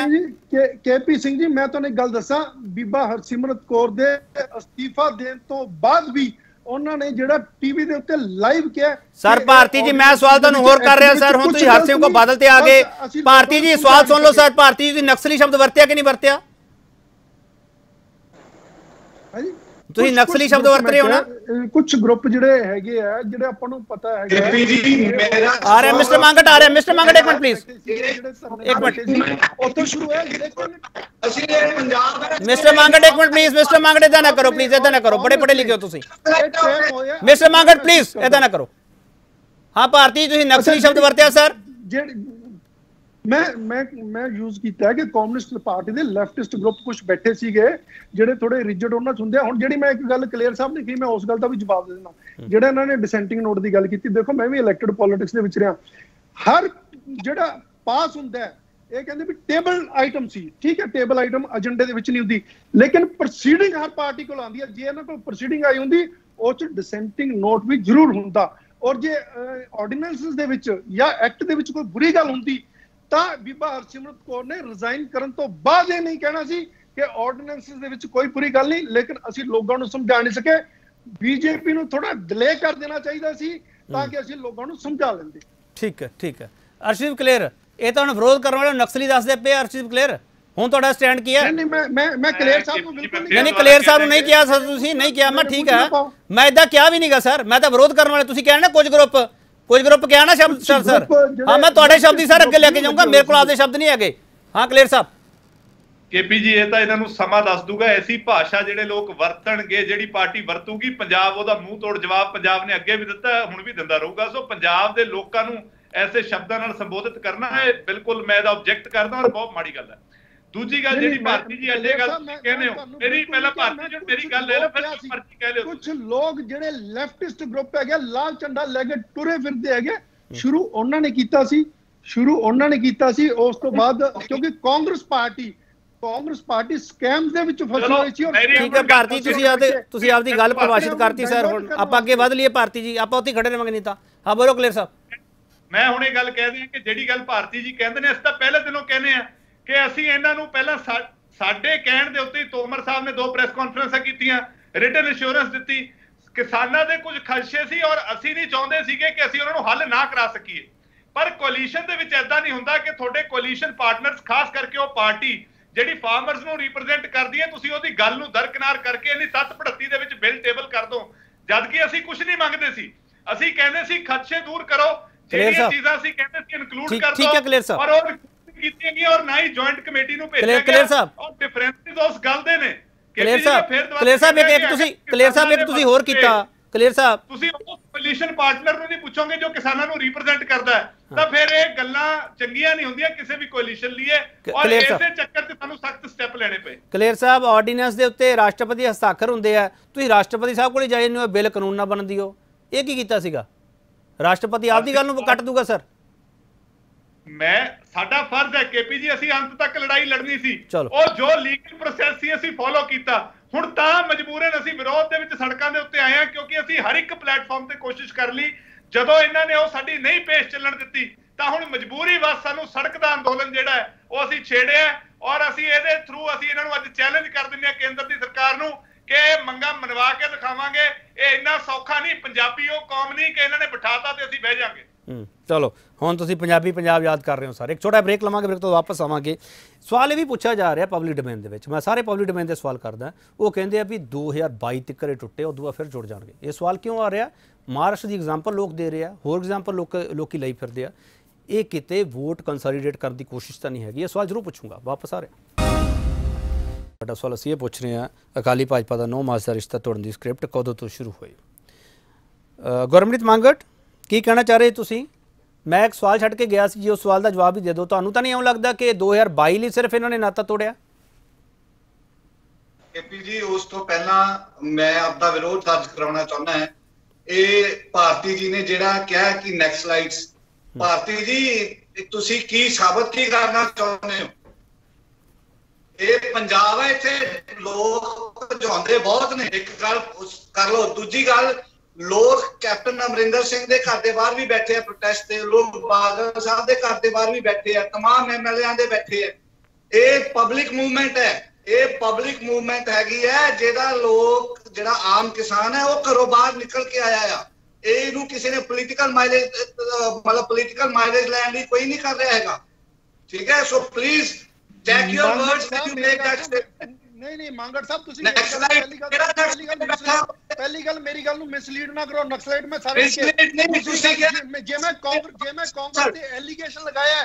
ਕੇ ਪੀ ਸਿੰਘ ਜੀ ਮੈਂ ਤੁਹਾਨੂੰ ਇੱਕ ਗੱਲ ਦੱਸਾਂ, ਬੀਬਾ ਹਰਸਿਮਰਤ ਕੌਰ ਦੇ ਅਸਤੀਫਾ ਦੇਣ ਤੋਂ ਬਾਅਦ ਵੀ ਉਹਨਾਂ ਨੇ ਜਿਹੜਾ ਟੀਵੀ ਦੇ ਉੱਤੇ ਲਾਈਵ ਕਿਹਾ। ਸਰ ਭਾਰਤੀ ਜੀ ਮੈਂ ਸਵਾਲ ਤੁਹਾਨੂੰ ਹੋਰ ਕਰ ਰਿਹਾ ਸਰ, ਹੁਣ ਤੁਸੀਂ ਹਰਸਿਮਰਤ ਕੌਰ ਬਾਦਲ ਤੇ ਆ ਗਏ। ਭਾਰਤੀ ਜੀ ਸਵਾਲ ਸੁਣ ਲਓ ਸਰ। ਭਾਰਤੀ ਜੀ ਨਕਸਲੀ ਸ਼ਬਦ ਵਰਤਿਆ ਕਿ ਨਹੀਂ ਵਰਤਿਆ? ਤੁਸੀਂ ਨਕਸਲੀ ਸ਼ਬਦ ਵਰਤ ਰਹੇ ਹੋ ਨਾ। ਕੁਝ ਗਰੁੱਪ ਜਿਹੜੇ ਹੈਗੇ ਆ ਜਿਹੜੇ ਆਪਾਂ ਨੂੰ ਪਤਾ ਹੈਗਾ। ਕੇਪੀ ਜੀ ਮੇਰਾ ਆ ਰਿਹਾ ਮਿਸਟਰ ਮੰਗੜ, ਆ ਰਿਹਾ ਮਿਸਟਰ ਮੰਗੜ, ਇੱਕ ਮਿੰਟ ਪਲੀਜ਼, ਇੱਕ ਮਿੰਟ। ਉੱਥੋਂ ਸ਼ੁਰੂ ਹੋਇਆ ਅਸੀਂ ਇਹ ਪੰਜਾਬ ਦਾ ਮਿਸਟਰ ਮੰਗੜ, ਇੱਕ ਮਿੰਟ ਪਲੀਜ਼ ਮਿਸਟਰ ਮੰਗੜ, ਇਦਾਂ ਨਾ ਕਰੋ ਪਲੀਜ਼, ਇਦਾਂ ਨਾ ਕਰੋ, ਬੜੇ ਪੜੇ ਲਿਖੇ ਹੋ ਤੁਸੀਂ ਮਿਸਟਰ ਮੰਗੜ ਪਲੀਜ਼ ਇਦਾਂ ਨਾ ਕਰੋ। ਹਾਂ ਭਾਰਤੀ ਤੁਸੀਂ ਨਕਸਲੀ ਸ਼ਬਦ ਵਰਤਿਆ ਸਰ। ਮੈਂ ਯੂਜ਼ ਕੀਤਾ ਕਿ ਕਮਿਊਨਿਸਟ ਪਾਰਟੀ ਦੇ ਲੈਫਟਿਸਟ ਗਰੁੱਪ ਕੁਝ ਬੈਠੇ ਸੀਗੇ ਜਿਹੜੇ ਥੋੜੇ ਰਿਜਿਡ ਉਹਨਾਂ ਚ ਹੁੰਦੇ ਆ। ਹੁਣ ਜਿਹੜੀ ਮੈਂ ਇੱਕ ਗੱਲ ਕਲੇਰ ਸਾਹਿਬ ਨੇ ਕਹੀ ਮੈਂ ਉਸ ਗੱਲ ਦਾ ਵੀ ਜਵਾਬ ਦੇ ਦਿੰਦਾ। ਜਿਹੜਾ ਇਹਨਾਂ ਨੇ ਡਿਸੈਂਟਿੰਗ ਨੋਟ ਦੀ ਗੱਲ ਕੀਤੀ, ਦੇਖੋ ਮੈਂ ਵੀ ਇਲੈਕਟਿਡ ਪੋਲਿਟਿਕਸ ਦੇ ਵਿੱਚ ਰਿਹਾ, ਹਰ ਜਿਹੜਾ ਪਾਸ ਹੁੰਦਾ ਇਹ ਕਹਿੰਦੇ ਵੀ ਟੇਬਲ ਆਈਟਮ ਸੀ, ਠੀਕ ਹੈ ਟੇਬਲ ਆਈਟਮ ਅਜੰਡੇ ਦੇ ਵਿੱਚ ਨਹੀਂ ਹੁੰਦੀ, ਲੇਕਿਨ ਪ੍ਰੋਸੀਡਿੰਗ ਹਰ ਪਾਰਟੀ ਕੋਲ ਆਉਂਦੀ ਹੈ। ਜੇ ਇਹਨਾਂ ਕੋਲ ਪ੍ਰੋਸੀਡਿੰਗ ਆਈ ਹੁੰਦੀ ਉਹ ਚ ਡਿਸੈਂਟਿੰਗ ਨੋਟ ਵੀ ਜ਼ਰੂਰ ਹੁੰਦਾ ਔਰ ਜੇ ਆਰਡੀਨੈਂਸਿਸ ਦੇ ਵਿੱਚ ਜਾਂ ਐਕਟ ਦੇ ਵਿੱਚ ਕੋਈ ਬੁਰੀ ਗੱਲ ਹੁੰਦੀ ਤਾਂ ਬੀਬਾ ਹਰਸਿਮਰਤ ਕੌਰ ਨੇ ਰਿਜ਼ਾਈਨ ਕਰਨ ਤੋਂ ਬਾਅਦ ਇਹ ਨਹੀਂ ਕਹਿਣਾ ਸੀ ਕਿ ਆਰਡੀਨੈਂਸਿਸ ਦੇ ਵਿੱਚ ਕੋਈ ਬੁਰੀ ਗੱਲ ਨਹੀਂ, ਲੇਕਿਨ ਅਸੀਂ ਲੋਕਾਂ ਨੂੰ ਸਮਝਾ ਨਹੀਂ ਸਕੇ। ਬੀਜੇਪੀ ਨੂੰ ਥੋੜਾ ਡਿਲੇ ਕਰ ਦੇਣਾ ਚਾਹੀਦਾ ਸੀ ਤਾਂ ਕਿ ਅਸੀਂ ਲੋਕਾਂ ਨੂੰ ਸਮਝਾ ਲੈਂਦੇ। ਠੀਕ ਹੈ ਠੀਕ ਹੈ। ਆਰਸ਼ੀਵ ਕਲੇਰ ਇਹ ਤਾਂ ਹੁਣ ਵਿਰੋਧ ਕਰਨ ਵਾਲੇ ਨਕਸਲੀ ਦੱਸਦੇ ਪਏ। ਆਰਸ਼ੀਵ ਕਲੇਰ ਹੁਣ ਤੁਹਾਡਾ ਸਟੈਂਡ ਕੀ ਹੈ? ਮੈਂ ਕਲੇਰ ਸਾਹਿਬ ਨੂੰ ਬਿਲਕੁਲ ਨਹੀਂ, ਕਲੇਰ ਸਾਹਿਬ ਨੂੰ ਨਹੀਂ ਕਿਹਾ ਸਰ, ਤੁਸੀਂ ਨਹੀਂ ਕਿਹਾ। ਮੈਂ ਠੀਕ ਹੈ, ਮੈਂ ਇਦਾਂ ਕਿਹਾ ਵੀ ਨਹੀਂਗਾ ਸਰ, ਮੈਂ ਤਾਂ ਵਿਰੋਧ ਕਰਨ ਵਾਲੇ ਤੁਸੀਂ ਕਹਿਣਾ ਕੁਝ ਗਰੁੱਪ ਕਿਹਾ ਨਾ ਸ਼ਬਦ ਸਰ। हाँ मैं ਤੁਹਾਡੇ ਸ਼ਬਦ ਹੀ ਸਰ ਅੱਗੇ ਲੈ ਕੇ ਜਾਊਂਗਾ, ਮੇਰੇ ਕੋਲ ਆਪਦੇ ਸ਼ਬਦ ਨਹੀਂ ਹੈਗੇ। हाँ ਕਲੇਰ ਸਾਹਿਬ। ਕੇਪੀ ਜੀ ਇਹ ਤਾਂ ਇਹਨਾਂ ਨੂੰ ਸਮਾਂ ਦੱਸ ਦੂਗਾ, ਐਸੀ ਭਾਸ਼ਾ ਜਿਹੜੇ ਲੋਕ ਵਰਤਣਗੇ, ਜਿਹੜੀ ਪਾਰਟੀ ਵਰਤੂਗੀ ਪੰਜਾਬ ਉਹਦਾ ਮੂੰਹ ਤੋੜ ਜਵਾਬ ਪੰਜਾਬ ਨੇ ਅੱਗੇ ਵੀ ਦਿੱਤਾ ਹੁਣ ਵੀ ਦਿੰਦਾ ਰਹੂਗਾ। ਸੋ ਪੰਜਾਬ ਦੇ ਲੋਕਾਂ ਨੂੰ ਐਸੇ ਸ਼ਬਦਾਂ ਨਾਲ ਸੰਬੋਧਿਤ ਕਰਨਾ ਹੈ ਬਿਲਕੁਲ ਮੈਂ ਇਹਦਾ ਆਬਜੈਕਟ ਕਰਦਾ ਔਰ ਬਹੁਤ ਮਾੜੀ ਗੱਲ ਹੈ। ਦੂਜੀ ਗੱਲ ਜਿਹੜੀ ਭਾਰਤੀ ਜੀ ਅੱਡੇ ਗੱਲ ਕਹਿੰਦੇ ਹੋ, ਮੇਰੀ ਪਹਿਲਾਂ ਭਾਰਤੀ ਜੀ ਮੇਰੀ ਗੱਲ ਲੈ ਲਓ ਫਿਰ ਮਰਜ਼ੀ ਕਹਿ ਲਿਓ। ਕੁਝ ਲੋਕ ਜਿਹੜੇ ਲੈਫਟਿਸਟ ਗਰੁੱਪ ਹੈਗੇ ਲਾਲ ਝੰਡਾ ਲੈ ਕੇ ਟੁਰੇ ਫਿਰਦੇ ਹੈਗੇ, ਸ਼ੁਰੂ ਉਹਨਾਂ ਨੇ ਕੀਤਾ ਸੀ ਉਸ ਤੋਂ ਬਾਅਦ ਕਿਉਂਕਿ ਕਾਂਗਰਸ ਪਾਰਟੀ ਸਕੈਮ ਦੇ ਵਿੱਚ ਫਸੀ ਹੋਈ ਸੀ। ਠੀਕ ਹੈ ਭਾਰਤੀ ਤੁਸੀਂ ਆਪਦੀ ਗੱਲ ਪ੍ਰਵਾਸ਼ਿਤ ਕਰਤੀ ਸਰ, ਹੁਣ ਆਪਾਂ ਅੱਗੇ ਵਧ ਲਈਏ। ਭਾਰਤੀ ਜੀ ਆਪਾਂ ਉੱਥੇ ਖੜੇ ਰਵਾਂਗੇ ਨਹੀਂ ਤਾਂ। ਹਾਂ ਬੋਲੋ ਕਲੇਰ ਸਾਹਿਬ। ਮੈਂ ਹੁਣ ਇਹ ਗੱਲ ਕਹਿ ਦਿਆਂ ਕਿ ਜਿਹੜੀ ਗੱਲ ਭਾਰਤੀ ਜੀ ਕਹਿੰਦੇ ਨੇ ਅਸੀਂ ਤਾਂ ਪਹਿਲੇ ਦਿਨੋਂ ਕਹਿੰਦੇ ਆ ਕਿ ਅਸੀਂ ਇਹਨਾਂ ਨੂੰ ਪਹਿਲਾਂ ਸਾਡੇ ਕਹਿਣ ਦੇ ਉੱਤੇ ਤੋਮਰ ਸਾਹਿਬ ਨੇ 2 ਪ੍ਰੈਸ ਕਾਨਫਰੰਸਾਂ ਕੀਤੀਆਂ, ਰਿਟਨ ਇੰਸ਼ੋਰੈਂਸ ਦਿੱਤੀ। ਕਿਸਾਨਾਂ ਦੇ ਕੁਝ ਖਦਸ਼ੇ ਸੀ ਔਰ ਅਸੀਂ ਨਹੀਂ ਚਾਹੁੰਦੇ ਸੀਗੇ ਕਿ ਅਸੀਂ ਉਹਨਾਂ ਨੂੰ ਹੱਲ ਨਾ ਕਰਾ ਸਕੀਏ, ਪਰ ਕੋਲੀਸ਼ਨ ਦੇ ਵਿੱਚ ਐਦਾਂ ਨਹੀਂ ਹੁੰਦਾ ਕਿ ਤੁਹਾਡੇ ਕੋਲੀਸ਼ਨ ਪਾਰਟਨਰਸ ਖਾਸ ਕਰਕੇ ਉਹ ਪਾਰਟੀ ਜਿਹੜੀ ਫਾਰਮਰਸ ਨੂੰ ਰਿਪ੍ਰੈਜ਼ੈਂਟ ਕਰਦੀ ਹੈ ਤੁਸੀਂ ਉਹਦੀ ਗੱਲ ਨੂੰ ਦਰਕਿਨਾਰ ਕਰਕੇ ਇਹਨੀ 738 ਦੇ ਵਿੱਚ ਬਿੱਲ ਟੇਬਲ ਕਰ ਦੋ, ਜਦਕਿ ਅਸੀਂ ਕੁਝ ਨਹੀਂ ਮੰਗਦੇ ਸੀ। ਅਸੀਂ ਕਹਿੰਦੇ ਸੀ ਖਦਸ਼ੇ ਦੂਰ ਕਰੋ, ਜਿਹੜੀਆਂ ਚੀਜ਼ਾਂ ਅਸੀਂ ਕਹਿੰਦੇ ਸੀ ਇਨਕਲੂਡ ਕਰ ਦਿਓ ਔਰ ਉਹ ਕੀਤੀ ਗਈ ਔਰ ਨਾ ਹੀ ਜੁਆਇੰਟ ਕਮੇਟੀ ਨੂੰ ਭੇਜਿਆ ਗਿਆ ਔਰ ਡਿਫਰੈਂਸਿਸ ਉਸ ਗੱਲ ਦੇ ਨੇ। ਕਲੇਰ ਸਾਹਿਬ ਇੱਕ ਤੁਸੀਂ ਹੋਰ ਕੀਤਾ। ਕਲੇਰ ਸਾਹਿਬ ਤੁਸੀਂ ਕੋਲੀਸ਼ਨ ਪਾਰਟਨਰ ਨੂੰ ਨਹੀਂ ਪੁੱਛੋਗੇ ਜੋ ਕਿਸਾਨਾਂ ਨੂੰ ਰਿਪਰੈਜ਼ੈਂਟ ਕਰਦਾ ਹੈ ਤਾਂ ਫਿਰ ਇਹ ਗੱਲਾਂ ਚੰਗੀਆਂ ਨਹੀਂ ਹੁੰਦੀਆਂ ਕਿਸੇ ਵੀ ਕੋਲੀਸ਼ਨ ਲਈ। ਔਰ ਇਸੇ ਚੱਕਰ ਤੇ ਸਾਨੂੰ ਸਖਤ ਸਟੈਪ ਲੈਣੇ ਪਏ। ਕਲੇਰ ਸਾਹਿਬ, ਆਰਡੀਨੈਂਸ ਦੇ ਉੱਤੇ ਰਾਸ਼ਟਰਪਤੀ ਹਸਤਾਖਰ ਹੁੰਦੇ ਆ, ਤੁਸੀਂ ਰਾਸ਼ਟਰਪਤੀ ਸਾਹਿਬ ਕੋਲ ਜਾਈ ਜਾਂਦੇ ਹੋ ਬਿੱਲ ਕਾਨੂੰਨ ਨਾ ਬਣਦੀ ਹੋ, ਇਹ ਕੀ ਕੀਤਾ ਸੀਗਾ? ਰਾਸ਼ਟਰਪਤੀ ਆਪਦੀ ਗੱਲ ਨੂੰ ਕੱਟ ਦੂਗਾ ਸਰ। मैं साडा फर्ज है केपी जी, असीं अंत तक लड़ाई लड़नी सी और जो लीगल प्रोसेस सी असीं फॉलो कीता। हुण तां मजबूरन असीं विरोध दे विच सड़कां दे उत्ते आए हां क्योंकि असीं हर एक प्लेटफॉर्म ते कोशिश कर ली। जदों इन्हां ने ओह साडी नहीं पेश चलण दित्ती तां हुण मजबूरी वस सानूं सड़क दा अंदोलन जिहड़ा है ओह असीं छेड़िआ और असीं इहदे थ्रू असीं इन्हां नूं अज चैलेंज कर दिंदे हां केंद्र दी सरकार नूं कि मंगां मनवा के दिखावांगे, इह इन्ना सौखा नहीं, पंजाबी ओह कौम नहीं कि इन्हां ने बिठाता ते असीं बह जांगे। चलो हुण तुसीं पंजाबी पंजाब याद कर रहे हो सर। एक छोटा ब्रेक लवांगे, ब्रेक तो वापस आवांगे। सवाल यह भी पूछा जा रहा पब्लिक डोमेन दे विच, मैं सारे पब्लिक डोमेन दे सवाल करदा, वो कहंदे आ भी 2022 तक ये टुटे और दूआ फिर जुड़ जाणगे। ये सवाल क्यों आ रहा? महाराष्ट्र की एग्जाम्पल लोग दे रहे हैं, होर एग्जाम्पल लोग लई फिरदे आ, ये किते वोट कंसोलीडेट करने की कोशिश तो नहीं हैगी? ये सवाल जरूर पूछूंगा, वापस आ रहा। बड़ा सवाल असीं ये पूछ रहे हैं, अकाली भाजपा का 9 मास का रिश्ता तोड़न की स्क्रिप्ट कदों तो शुरू हुई? गुरमिंदर मांगड़ की कहना चाह रहे तुसी? मैं एक सवाल छड़ के गया सी जी, उस सवाल का जवाब ही दे दो। तुहानू तां नहीं इउं लगदा कि 2022 लई सिर्फ इन्हां ने नाता तोड़िया? केपी जी, उस तो पहला मैं अपना विरोध दर्ज कराउणा चाहुंदा है। ए भारती जी ने जिहड़ा कहा कि नेक्स्ट स्लाइड्स। भारती जी, तुसी की साबित की करना चाहुंदे हो? ਇਹ ਪੰਜਾਬ है, इत्थे लोग जांदे बहुत ने। एक गल कर लो, दूजी गल लोग कैप्टन अमरिंदर सिंह दे घर दे बाहर भी बैठे है प्रोटेस्ट ते, लोग बादल साहब दे घर दे बाहर भी बैठे है, तमाम एमएलए दे बैठे है। ये पब्लिक मूवमेंट है, ये पब्लिक मूवमेंट हैगी है जेड़ा लोग जेड़ा आम किसान है वह घरों बाहर निकल के आया है। इनू किसी ने पोलिटिकल माइलेज मतलब पोलिटिकल माइलेज लैंड कोई नहीं कर रहा है, ठीक है? So please check your words when you make that statement. नहीं नहीं मांगड़ साहब, तुसी पहली गल मेरी गल नूं मिसलीड ना करो। नक्सलाइट में सारे जे मैं कांग्रेस दे एलिगेशन लगाया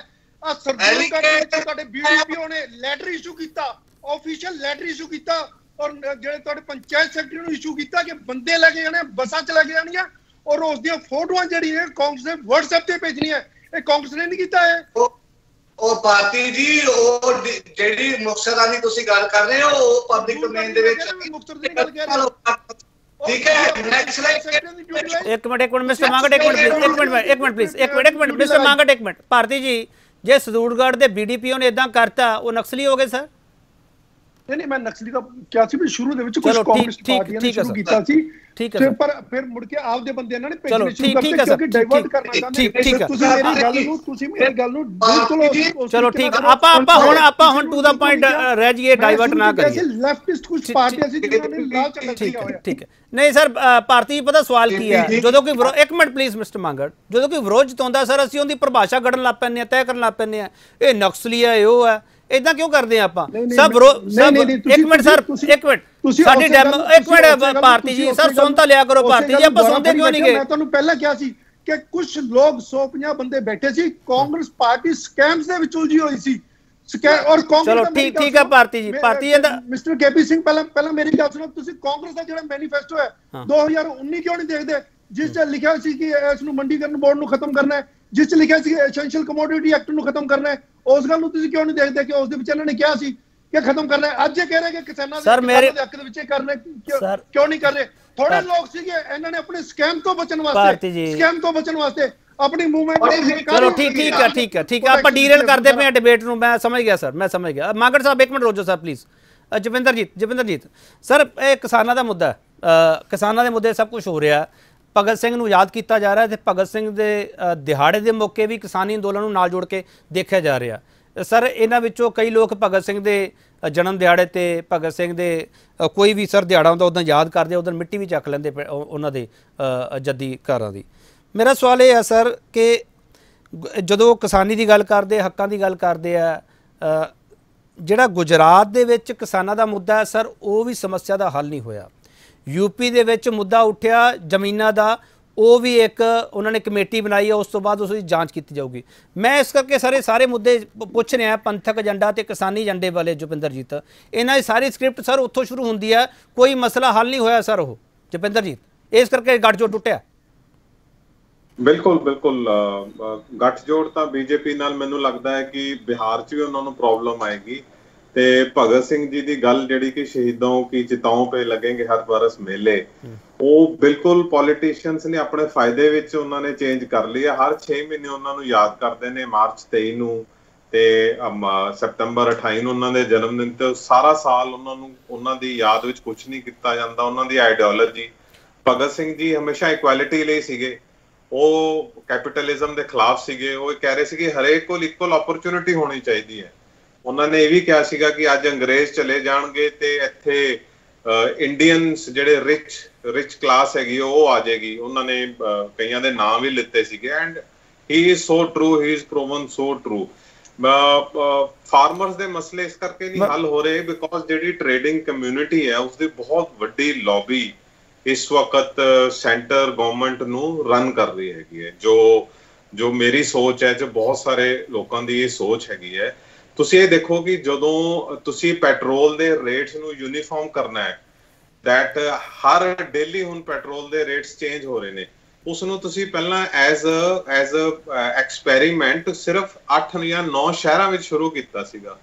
आ सरदार प्रकाश सिंह तुहाडे बीडीपीओ ने लेटर इशू कीता, ऑफिशियल लेटर इशू कीता और जेडे तुहाडे पंचायत सेक्रेटरी नूं इशू कीता कि बंदे लगे जाने, बसां च लगे जाणियां और उस दी फोटोआं जेहड़ी ने कांग्रेस ने WhatsApp ते भेजणीआं। ए कांग्रेस ने नहीं कीता है। ਭਾਰਤੀ ਜੀ, ਉਹ ਜਿਹੜੀ ਮੁਕਤਸਰ ਦੀ ਤੁਸੀਂ ਗੱਲ ਕਰ ਰਹੇ ਹੋ ਉਹ ਪਬਲਿਕ ਡੋਮੇਨ ਦੇ ਵਿੱਚ ਮੁਕਤਸਰ ਦੀ ਗੱਲ ਕਰ ਰਹੇ ਹੋ, ਠੀਕ ਹੈ? Next slide. ਇੱਕ ਮਿੰਟ ਮਿਸਟਰ ਮੰਗੜ, ਇੱਕ ਮਿੰਟ ਮਿਸਟਰ ਮੰਗੜ, ਭਾਰਤੀ ਜੀ, ਜੇ ਸਦੂੜਗੜ੍ਹ ਦੇ ਬੀਡੀਪੀਓ ਨੇ ਇਦਾਂ ਕਰਤਾ ਉਹ ਨਕਸਲੀ ਹੋ ਗਏ ਸਰ? नहीं, मैं नक्सली का क्या सी भी शुरू दे विच कुछ कांग्रेस पार्टियां ने शुरू कीता सी, ठीक है? पर फिर मुड़ के आप दे बंदे इन्हां ने पेश शुरू करते क्योंकि डाइवर्ट करना चाहंदे। तुसी मेरी गल नु बिल्कुल, चलो ठीक है। आपा हुन टू द पॉइंट रह जाइए, डाइवर्ट ना करिए। लेफ्टिस्ट कुछ पार्टियां सी जिन्हां ने लाल चंदा किया होया, ठीक है? नहीं सर, भारती जी पता सवाल की है, जदों कोई एक मिनट प्लीज मिस्टर मांगड़, जदों कोई विरोध जताउंदा सर असीं उहदी परिभाषा गढ़न लग पैंदे आ, तय करन लग पैंदे आ, इह नक्सली है, इहो है, ਇਦਾਂ ਕਿਉਂ ਕਰਦੇ ਆ ਆਪਾਂ ਸਭ ਸਭ। ਇੱਕ ਮਿੰਟ ਭਾਰਤੀ ਜੀ ਸਰ ਸੁਣ ਤਾਂ ਲਿਆ ਕਰੋ। ਭਾਰਤੀ ਜੀ, ਆਪਾਂ ਸੁਣਦੇ ਕਿਉਂ ਨਹੀਂ ਗਏ? ਮੈਂ ਤੁਹਾਨੂੰ ਪਹਿਲਾਂ ਕਿਹਾ ਸੀ ਕਿ ਕੁਝ ਲੋਕ 150 ਬੰਦੇ ਬੈਠੇ ਸੀ, ਕਾਂਗਰਸ ਪਾਰਟੀ ਸਕੈਮਸ ਦੇ ਵਿੱਚ ਉਲਝੀ ਹੋਈ ਸੀ। ਔਰ ਚਲੋ ਠੀਕ ਹੈ ਭਾਰਤੀ ਜੀ, ਭਾਰਤੀ ਜੀ ਮਿਸਟਰ ਕੇ ਪੀ ਸਿੰਘ ਪਹਿਲਾਂ ਮੇਰੀ ਗੱਲ ਸੁਣੋ। ਤੁਸੀਂ ਕਾਂਗਰਸ ਦਾ ਜਿਹੜਾ ਮੈਨੀਫੈਸਟੋ ਹੈ 2019 ਕਿਉਂ ਨਹੀਂ ਦੇਖਦੇ, ਜਿਸ 'ਚ ਲਿਖਿਆ ਸੀ ਕਿ ਇਸ ਨੂੰ ਮੰਡੀਕਰਨ ਬੋਰਡ ਨੂੰ ਖਤਮ ਕਰਨਾ ਹੈ, ਜਿਸ 'ਚ ਲਿਖਿਆ ਸੀ ਐਸੈਂਸ਼ੀਅਲ ਕਮੋਡਿਟੀ ਐਕਟ ਨੂੰ ਖਤਮ ਕਰਨਾ ਹੈ, उस गल नूं तुसीं क्यों नहीं देखदे कि उस दे विच इन्हां ने क्या सी कि खत्म करना है? अज कह रहे कि किसानां दे हक दे विच करना क्यों नहीं कर रहे? थोड़े लोग सीगे, इन्हां ने अपने स्कैम तो बचन वास्ते अपनी मूवमेंट। चलो ठीक है आप डीरेल करते पे डिबेट नूं। मैं समझ गया मांगड़ साहब, एक मिनट रोजो सर प्लीज़। जपिंदरजीत सर, ये किसानां दा मुद्दा, किसानां दे मुद्दे सब कुछ हो रहा है। ਭਗਤ ਸਿੰਘ ਨੂੰ ਯਾਦ ਕੀਤਾ ਜਾ ਰਿਹਾ ਤੇ ਭਗਤ ਸਿੰਘ ਦੇ ਦਿਹਾੜੇ ਦੇ ਮੌਕੇ ਵੀ ਕਿਸਾਨੀ ਅੰਦੋਲਨ ਨੂੰ ਨਾਲ ਜੋੜ ਕੇ ਦੇਖਿਆ ਜਾ ਰਿਹਾ। ਸਰ ਇਹਨਾਂ ਵਿੱਚੋਂ ਕਈ ਲੋਕ ਭਗਤ ਸਿੰਘ ਦੇ ਜਨਮ ਦਿਹਾੜੇ ਤੇ ਭਗਤ ਸਿੰਘ ਦੇ ਕੋਈ ਵੀ ਸਰ ਦਿਹਾੜਾ ਹੁੰਦਾ ਉਦੋਂ ਯਾਦ ਕਰਦੇ, ਉਦੋਂ ਮਿੱਟੀ ਵੀ ਚੱਕ ਲੈਂਦੇ ਉਹਨਾਂ ਦੇ ਜੱਦੀ ਘਰਾਂ ਦੀ। ਮੇਰਾ ਸਵਾਲ ਇਹ ਹੈ ਸਰ ਕਿ ਜਦੋਂ ਕਿਸਾਨੀ ਦੀ ਗੱਲ ਕਰਦੇ, ਹੱਕਾਂ ਦੀ ਗੱਲ ਕਰਦੇ ਆ, ਜਿਹੜਾ ਗੁਜਰਾਤ ਦੇ ਵਿੱਚ ਕਿਸਾਨਾਂ ਦਾ ਮੁੱਦਾ ਹੈ ਸਰ ਉਹ ਵੀ ਸਮੱਸਿਆ ਦਾ ਹੱਲ ਨਹੀਂ ਹੋਇਆ। यूपी ਦੇ ਵਿੱਚ मुद्दा उठा ਜ਼ਮੀਨਾਂ ਦਾ, ਉਹ ਵੀ एक उन्होंने कमेटी बनाई है, उस तो बाद उसकी जांच की जाऊगी। मैं इस करके सारे मुद्दे पूछ रहा, पंथक एजेंडा तो किसानी एजेंडे वाले जपिंदरजीत, इन्हां दी सारी स्क्रिप्ट सर उत्थों शुरू होंदी है, कोई मसला हल नहीं होया सर। जपिंदरजीत, इस करके गठजोड़ टुटिया। बिल्कुल बिल्कुल गठजोड़ तो बीजेपी नाल मैनूं लगता है कि बिहार च भी उन्होंने प्रॉब्लम आएगी। ते भगत सिंह जी की गल जिहड़ी कि शहीदों की चिताओं पे लगेंगे हर बरस मेले, वो बिल्कुल पॉलिटिशियंस ने अपने फायदे विच उन्होंने चेंज कर लिया। हर 6 महीने उन्होंने याद करते हैं, मार्च 23 नूं ते सितंबर 28 नूं उन्होंने जन्मदिन। तो सारा साल उन्होंने याद विच कुछ नहीं किया जाता। उन्होंने आइडियोलॉजी भगत सिंह जी हमेशा इक्वालिटी लिए सीगे, वो कैपिटलिज्म के खिलाफ सीगे। वो कह रहे थे कि हरेक को इक्वल अपॉर्चुनिटी होनी चाहिए है। उन्होंने ये भी कहा सीगा कि आज अंग्रेज चले जाएंगे तो इत्थे इंडियंस जिहड़े रिच क्लास हैगी वो आ जाएगी। उन्होंने कईयां दे नाम भी लिते सीगे। And he is so true, he is proven so true. Farmers दे मसले इस करके नहीं हल हो रहे बिकॉज जिहड़ी ट्रेडिंग कम्यूनिटी है उसकी बहुत वड्डी लॉबी इस वक्त सेंटर गवर्नमेंट नूं रन कर रही हैगी है। जो मेरी सोच है, जो बहुत सारे लोगों की ये सोच हैगी है। तुसी ये देखो कि जदों तुसी पेट्रोल दे रेट्स नूं यूनिफॉर्म करना है, दैट हर डेली हुण पेट्रोल दे रेट्स चेंज हो रहे ने, उस नूं तुसी पहला एज अ एक्सपेरीमेंट सिर्फ 8 या 9 शहरां विच शुरू कीता सीगा।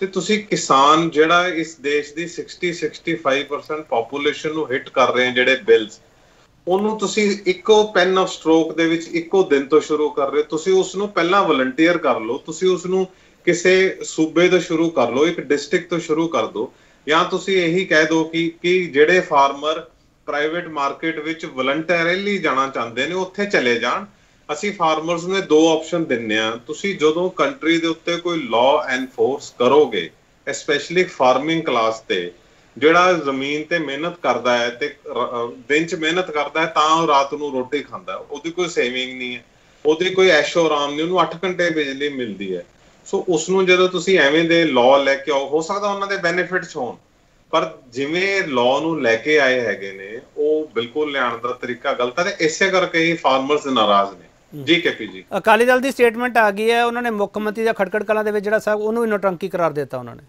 ते तुसी किसान जिहड़ा इस देश दी 60-65% पॉपूलेशन नूं हिट कर रहे हैं जिहड़े बिल्स, उन्होंने तुसी इको पेन ऑफ स्ट्रोक दे विच इको दिन तो शुरू कर रहे हो। तुसी उस नूं पहला वॉलंटियर कर लो, तुसी उस नूं किसी सूबे तो शुरू कर लो, एक डिस्ट्रिक्ट तो शुरू कर दो, या तुसी यही कह दो कि जिहड़े फार्मर प्राइवेट मार्केट विच वॉलंटियरली जाना चाहते हैं उत्थे चले जाण। असी फार्मर्स ने 2 ऑप्शन दिन्ने आ। तुसी जदों कंट्री दे उत्ते कोई लॉ एनफोर्स करोगे, स्पेशली फार्मिंग क्लास ते जिहड़ा जमीन ते मेहनत करदा है, ते दिन च मेहनत करदा है तां रात नूं रोटी खांदा है, ओदी कोई सेविंग नहीं है, ओदी कोई ऐशो आराम नहीं, उन्होंने 8 घंटे बिजली मिलती है। सो उसनूं जदों तुसी एवें दे लॉ लैके आओ, हो सकदा उन्हां दे बेनीफिट्स होण, पर जिवें लॉ नूं लैके आए हैगे ने ओह बिल्कुल लिआउण दा तरीका गलत है। इसे करके ही फार्मर्स नाराज़ ने। जी के पी जी, अकाली दल की स्टेटमेंट आ गई है, उन्होंने मुख्यमंत्री का खड़खड़ कलां दे विच जिहड़ा साहब उन्होंने नौटंकी करार देता उन्होंने।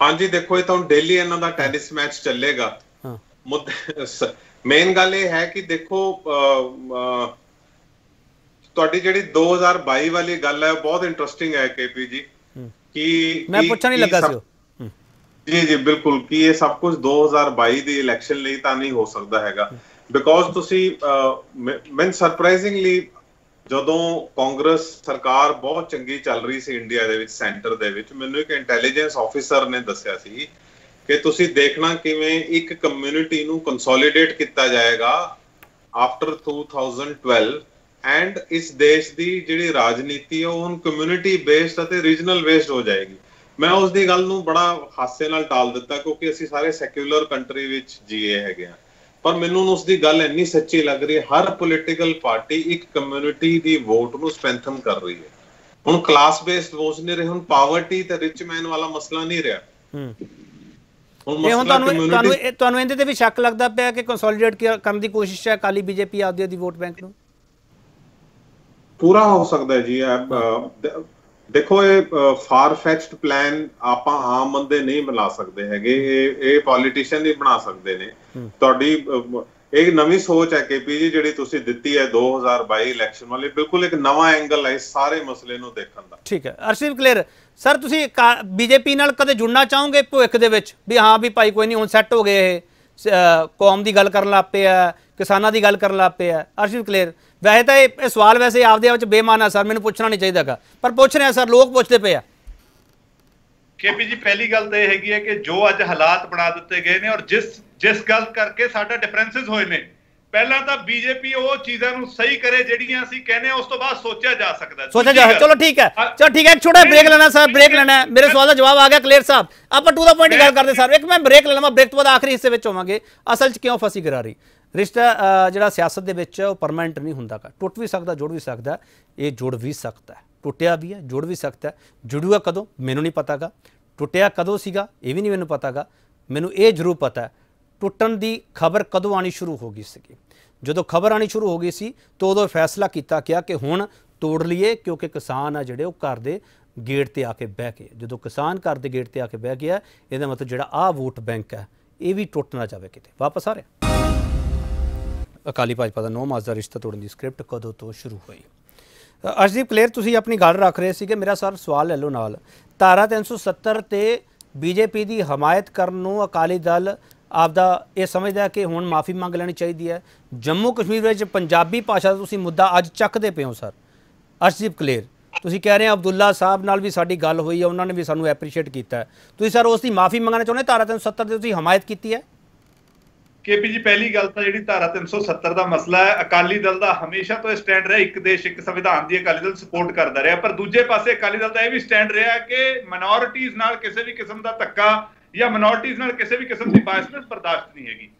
हाँ जी, देखो ये तो डेली इन्हां दा टेनिस मैच चलेगा। हाँ। मेन गल ये है कि देखो तुहाडी जिहड़ी 2022 वाली गल है बहुत इंटरेस्टिंग है के पी जी, कि मैं पूछण ही लगा सी। जी जी बिल्कुल, कि ये सब कुछ 2022 दी इलेक्शन लई तां नहीं हो सकदा हैगा बिकॉज मैं सरप्राइजिंगली जदों कांग्रेस सरकार बहुत चंगी चल रही सी इंडिया दे विच सेंटर दे विच, मैनूं एक इंटैलीजेंस ऑफिसर ने दस्सिया सी कि तुसी देखना किवें एक कम्यूनिटी नूं कंसोलीडेट किया जाएगा आफ्टर 2012 एंड इस देश की जिहड़ी राजनीति है उन कम्यूनिटी बेस्ड अते रीजनल बेस्ड हो जाएगी। मैं उस दी गल नूं बड़ा हासे नाल टाल दिता क्योंकि असीं सारे सैक्यूलर कंट्री विच जीए हैगे आ, पर मैनूं उसकी गल इन्नी सच्ची लग रही है। हर पोलिटिकल पार्टी एक कम्यूनिटी की वोट नूं स्ट्रेंथन कर रही है। हुण क्लास बेस्ड वोट नहीं रहे, हुण पावर्टी ते रिच मैन वाला मसला नहीं रहा। तुहानूं इहदे ते भी शक लगदा पिया कि कंसोलीडेट करन दी कोशिश है अकाली बीजेपी आदि दी वोट बैंक नूं? पूरा हो सकदा है जी। देखो ये फार फैच्ड प्लान आप आम बंदे नहीं बना सकते है, पॉलिटिशियन ही बना सकते हैं। तो एक नवी सोच है के पी जी जिहड़ी तुसीं दित्ती है 2022 इलेक्शन वाले, बिल्कुल एक नवा एंगल है इस सारे मसले नूं देखण दा। ठीक है अर्शदीप कलेर सर, तुसीं बीजेपी नाल कदे जुड़ना चाहोगे भविष्य दे विच भी हाँ भी भाई कोई नहीं हुण सैट हो गए, ये कौम की गल करन लग पे है, किसानां की गल करन लग पे है? अर्शदीप कलेर वैसे तो ये सवाल वैसे आपदे आप बेमान है सर, मैंने पूछना नहीं चाहिए पर पूछ रहे हैं सर, लोग पूछते पे है। केपी जी पहली गल तो हैगी है कि जो अज हालात बना दिते गए ने और जिस गल करके साडा डिफरेंसेस होए ने, पहला तो बीजेपी वो चीज़ां नूं सही करे जिहड़ियां असीं कहने, उस तो बाद सोचा जा सकदा। चलो ठीक है, चलो ठीक है, एक छोटा ब्रेक लेना सर, ब्रेक लेना है। मेरे सवाल का जवाब आ गया कलेर साहब, आप टू द पॉइंट गल करते सर। एक मैं ब्रेक लेना, ब्रेक तो बाद आखिरी हिस्से होवांगे असल च क्यों फसी गरारी। रिश्ता जिहड़ा सियासत दे विच है वो परमानेंट नहीं हुंदा, टुट भी सकदा जुड़ भी सकदा। ये जुड़ भी सकता है, टुटिया भी है, जुड़ भी सकता है। जुड़ूगा कदों मैनूं नहीं पता गा, टुटिया कदों सीगा ये भी नहीं मैनूं पता गा। मैनूं ये जरूर पता है टुटन की खबर कदों आनी शुरू हो गई सी। जो खबर आनी शुरू हो गई सी तो उदों फैसला किया गया कि हुण तोड़ लीए, क्योंकि किसान आ जिहड़े वो घर दे गेट ते आके बह गए। जो किसान घर दे गेट ते आके बह गया, इहदा मतलब जिहड़ा आ वोट बैंक है ये भी टुट ना जावे किते। वापस आ रहा अकाली भाजपा का 9 मास का रिश्ता तोड़न की स्क्रिप्ट कदों तो शुरू हुई? अर्शदीप कलेर, तुसीं अपनी गल रख रहे थे कि मेरा सर सवाल ले लो नाल धारा 370 ते बीजेपी की हमायत करनों अकाली दल आपदा यह समझता है कि हुण माफ़ी मंग लेनी चाहिए है। जम्मू कश्मीर पंजाबी भाषा का तुसीं मुद्दा अज चकते पे हो सर। अर्शदीप कलेर, तुसीं कह रहे हो अब्दुल्ला साहब नाल भी साड़ी गल हुई है, उन्होंने भी सानू एप्रीशिएट किया है, तुसीं सर उसकी माफ़ी मंगना चाहुंदे? धारा 370 ते तुसीं हमायत की है। के पी जी, पहली गल तो जी धारा 370 का मसला है, अकाली दल का हमेशा तो स्टैंड रहा एक देश एक संविधान की अकाली दल सपोर्ट करता रहा, पर दूजे पास अकाली दल का यह भी स्टैंड रहा कि मनोरिटीज नाल किसी भी किस्म का धक्का या मनोरिटीज नाल किसी भी किस्म की बायसनेस बर्दाश्त नहीं हैगी।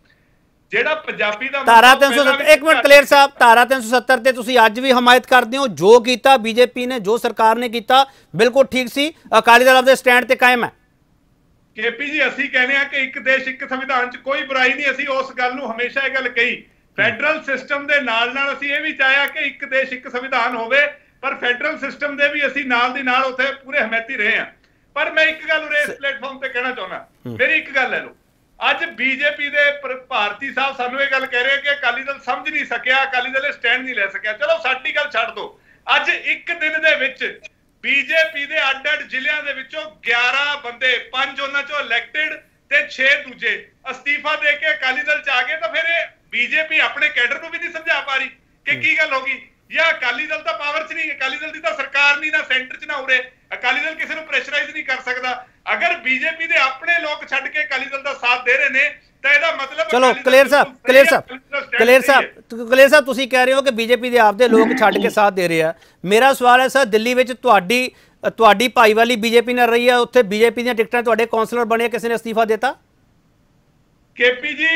ਜਿਹੜਾ ਪੰਜਾਬੀ ਦਾ धारा 370 एक मिनट ਕਲੇਰ ਸਾਹਿਬ, धारा 370 ਤੇ ਤੁਸੀਂ ਅੱਜ ਵੀ ਹਮਾਇਤ ਕਰਦੇ ਹੋ, जो ਕੀਤਾ बीजेपी ने, जो सरकार ने ਕੀਤਾ बिल्कुल ठीक सी, अकाली दल अपने स्टैंड ਤੇ ਕਾਇਮ है। के पी जी, ਅਸੀਂ ਕਹਿੰਦੇ ਆ ਕਿ ਇੱਕ ਦੇਸ਼ ਇੱਕ ਸੰਵਿਧਾਨ ਚ ਕੋਈ ਬੁਰਾਈ ਨਹੀਂ, ਅਸੀਂ ਉਸ ਗੱਲ ਨੂੰ ਹਮੇਸ਼ਾ ਇਹ ਗੱਲ ਕਹੀ। ਫੈਡਰਲ ਸਿਸਟਮ ਦੇ ਨਾਲ ਨਾਲ ਅਸੀਂ ਇਹ ਵੀ ਚਾਹਿਆ ਕਿ ਇੱਕ ਦੇਸ਼ ਇੱਕ ਸੰਵਿਧਾਨ ਹੋਵੇ, ਪਰ ਫੈਡਰਲ ਸਿਸਟਮ ਦੇ ਵੀ ਅਸੀਂ ਨਾਲ ਦੀ ਨਾਲ ਉੱਥੇ ਪੂਰੇ ਹਮਾਇਤੀ ਰਹੇ ਆ। ਪਰ ਮੈਂ ਇੱਕ ਗੱਲ ਉਰੇ ਇਸ ਪਲੇਟਫਾਰਮ ਤੇ ਕਹਿਣਾ ਚਾਹੁੰਦਾ, ਮੇਰੀ ਇੱਕ ਗੱਲ ਲੈ ਲਓ, ਅੱਜ ਬੀਜੇਪੀ ਦੇ ਭਾਰਤੀ ਸਾਹਿਬ ਸਾਨੂੰ ਇਹ ਗੱਲ ਕਹਿ ਰਹੇ ਕਿ ਅਕਾਲੀ ਦਲ ਸਮਝ ਨਹੀਂ ਸਕਿਆ, ਅਕਾਲੀ ਦਲ ਸਟੈਂਡ ਨਹੀਂ ਲੈ ਸਕਿਆ। ਚਲੋ ਸਾਡੀ ਗੱਲ ਛੱਡ ਦੋ, ਅੱਜ ਇੱਕ ਦਿਨ ਦੇ ਵਿੱਚ ਬੀਜੇਪੀ ਦੇ ਅੱਡ-ਅੱਡ ਜ਼ਿਲ੍ਹਿਆਂ ਦੇ ਵਿੱਚੋਂ 11 ਬੰਦੇ, 5 ਉਹਨਾਂ ਚੋਂ ਇਲੈਕਟਿਡ ਤੇ 6 ਦੂਜੇ ਅਸਤੀਫਾ ਦੇ ਕੇ ਅਕਾਲੀ ਦਲ ਚ ਆ ਗਏ, ਤਾਂ ਫਿਰ ਇਹ ਬੀਜੇਪੀ ਆਪਣੇ ਕੈਡਰ ਨੂੰ ਵੀ ਨਹੀਂ ਸਮਝਾ ਪਾ ਰਹੀ ਕਿ ਕੀ ਗੱਲ ਹੋ ਗਈ। ਜਾਂ ਅਕਾਲੀ ਦਲ ਤਾਂ ਪਾਵਰ ਚ ਨਹੀਂ, ਅਕਾਲੀ ਦਲ ਦੀ ਤਾਂ ਸਰਕਾਰ ਨਹੀਂ, ਨਾ ਸੈਂਟਰ ਚ ਨਾ ਉਰੇ, ਅਕਾਲੀ ਦਲ ਕਿਸੇ ਨੂੰ ਪ੍ਰੈਸ਼ਰਾਈਜ਼ ਨਹੀਂ ਕਰ ਸਕਦਾ। ਅਗਰ ਬੀਜੇਪੀ ਦੇ ਆਪਣੇ ਲੋਕ ਛੱਡ ਕੇ ਅਕਾਲੀ ਦਲ ਦਾ ਸਾਥ ਦੇ ਰਹੇ ਨੇ ਤਾਂ ਇਹਦਾ ਮਤਲਬ। ਚਲੋ ਕਲੇਰ ਸਾਹਿਬ ਤੁਸੀਂ ਕਹਿ ਰਹੇ ਹੋ ਕਿ ਬੀਜੇਪੀ ਦੇ ਆਪਦੇ ਲੋਕ ਛੱਡ ਕੇ ਸਾਥ ਦੇ ਰਹੇ ਆ। ਮੇਰਾ ਸਵਾਲ ਹੈ ਸਰ, ਦਿੱਲੀ ਵਿੱਚ ਤੁਹਾਡੀ ਭਾਈਵਾਲੀ ਬੀਜੇਪੀ ਨਾਲ ਰਹੀ ਹੈ, ਉੱਥੇ ਬੀਜੇਪੀ ਦੀਆਂ ਟਿਕਟਾਂ ਤੁਹਾਡੇ ਕੌਂਸਲਰ ਬਣੇ, ਕਿਸੇ ਨੇ ਅਸਤੀਫਾ ਦਿੱਤਾ? ਕੇਪੀ ਜੀ,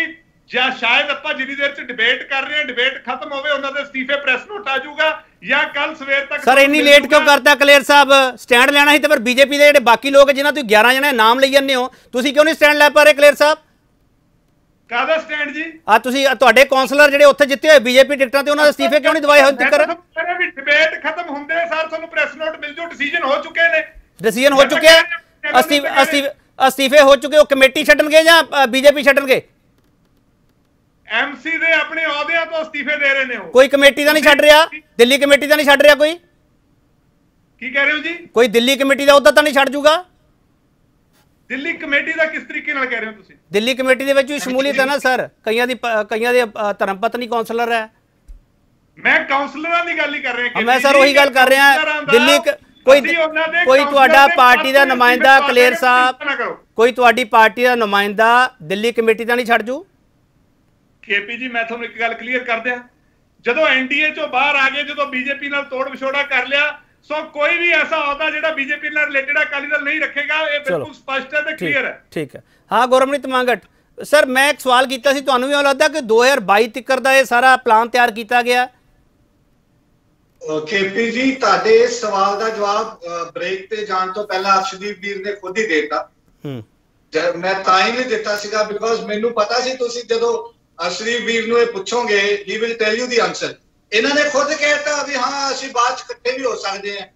ਜਾਂ ਸ਼ਾਇਦ ਆਪਾਂ ਜਿੰਨੀ ਦੇਰ ਚ ਡਿਬੇਟ ਕਰ ਰਹੇ ਹਾਂ, ਡਿਬੇਟ ਖਤਮ ਹੋਵੇ ਉਹਨਾਂ ਦੇ ਅਸਤੀਫੇ ਪ੍ਰੈਸ ਨੋਟ ਆ ਜਾਊਗਾ ਜਾਂ ਕੱਲ ਸਵੇਰ ਤੱਕ। ਸਰ ਇੰਨੀ ਲੇਟ ਕਿਉਂ ਕਰਤਾ ਕਲੇਰ ਸਾਹਿਬ? ਸਟੈਂਡ ਲੈਣਾ ਸੀ ਤੇ ਫਿਰ ਬੀਜੇਪੀ ਦੇ ਜਿਹੜੇ ਬਾਕੀ ਲੋਕ ਜਿਨ੍ਹਾਂ ਤੁਸੀਂ 11 ਜਣੇ ਨਾਮ ਲਈ ਜਾਂਦੇ ਹੋ, ਤੁਸੀਂ ਕਿਉਂ ਨਹੀਂ ਸਟੈਂਡ ਲੈ ਪਾ ਰਹੇ ਕਲੇਰ ਸਾਹਿਬ? ਕਾਹਦਾ ਸਟੈਂਡ ਜੀ? ਆ ਤੁਸੀਂ ਤੁਹਾਡੇ ਕੌਂਸਲਰ ਜਿਹੜੇ ਉੱਥੇ ਜਿੱਤੇ ਹੋਏ ਬੀਜੇਪੀ ਟਿਕਟਾਂ ਤੇ, ਉਹਨਾਂ ਦੇ ਅਸਤੀਫੇ ਕਿਉਂ ਨਹੀਂ ਦਵਾਏ ਹੋਏ? ਤੱਕਰ ਵੀ ਡਿਬੇਟ ਖਤਮ ਹੁੰਦੇ ਸਰ ਤੁਹਾਨੂੰ ਪ੍ਰੈਸ ਨੋਟ ਮਿਲ ਜੂ, ਡਿਸੀਜਨ ਹੋ ਚੁੱਕੇ ਨੇ। ਡਿਸੀਜਨ ਹੋ ਚੁੱਕਿਆ, ਅਸਤੀਫੇ ਹੋ ਚੁੱਕੇ। ਉਹ ਕਮੇਟੀ ਛੱਡਣਗੇ ਜਾਂ ਬੀਜੇਪੀ ਛੱਡਣਗੇ? ਐਮਸੀ ਦੇ ਆਪਣੇ ਅਹੁਦਿਆਂ ਤੋਂ ਅਸਤੀਫੇ ਦੇ ਰਹੇ ਨੇ ਉਹ। ਕੋਈ ਕਮੇਟੀ ਦਾ ਨਹੀਂ ਛੱਡ ਰਿਹਾ, ਦਿੱਲੀ ਕਮੇਟੀ ਦਾ ਨਹੀਂ ਛੱਡ ਰਿਹਾ ਕੋਈ? ਕੀ ਕਹਿ ਰਹੇ ਹੋ ਜੀ? ਕੋਈ ਦਿੱਲੀ ਕਮੇਟੀ ਦਾ ਅਹੁਦਾ ਤਾਂ ਨਹੀਂ ਛੱਡ ਜੂਗਾ? ਦਿੱਲੀ ਕਮੇਟੀ ਦਾ ਕਿਸ ਤਰੀਕੇ ਨਾਲ ਕਹਿ ਰਹੇ ਹੋ ਤੁਸੀਂ? ਦਿੱਲੀ ਕਮੇਟੀ ਦੇ ਵਿੱਚ ਵੀ ਸ਼ਮੂਲੀਅਤ ਹੈ ਨਾ ਸਰ, ਕਈਆਂ ਦੇ ਧਰਮ ਪਤਨੀ ਕੌਂਸਲਰ ਹੈ। ਮੈਂ ਕੌਂਸਲਰਾਂ ਦੀ ਗੱਲ ਹੀ ਕਰ ਰਿਹਾ। ਮੈਂ ਸਰ ਉਹੀ ਗੱਲ ਕਰ ਰਿਹਾ, ਦਿੱਲੀ ਕੋਈ ਤੁਹਾਡਾ ਪਾਰਟੀ ਦਾ ਨੁਮਾਇੰਦਾ ਕਲੇਰ ਸਾਹਿਬ, ਕੋਈ ਤੁਹਾਡੀ ਪਾਰਟੀ ਦਾ ਨੁਮਾਇੰਦਾ ਦਿੱਲੀ ਕਮੇਟੀ ਦਾ ਨਹੀਂ ਛੱਡ ਜੂ? केपी जी, मैं थोड़ी एक गल क्लीयर कर दिया, जो एनडीए चो बाहर आ गए, जो बीजेपी नाल तोड़ विछोड़ा कर लिया, सो कोई भी ऐसा औहदा जिहड़ा बीजेपी नाल रिलेटेड अकाली दल नहीं रखेगा, ये बिल्कुल स्पष्ट है ते क्लीयर है। ठीक है। हाँ गुरमिंदर मांगड़ सर, मैं एक सवाल किया सी, तुहानूं भी लगदा कि 2022 तक दा ये सारा प्लान तैयार किया गया? केपी जी, तुहाडे सवाल दा जवाब ब्रेक ते जाण तों पहला अर्शदीप वीर ने खुद ही देता। मैं तां ही दित्ता सीगा बिकॉज़ मैनूं पता सी तुसीं जदों अर्शदीप वीर नूं इह पुछोगे, he will tell you the answer. इन्होंने खुद कहता भी हाँ असीं बात इकट्ठे भी हो सकते हैं।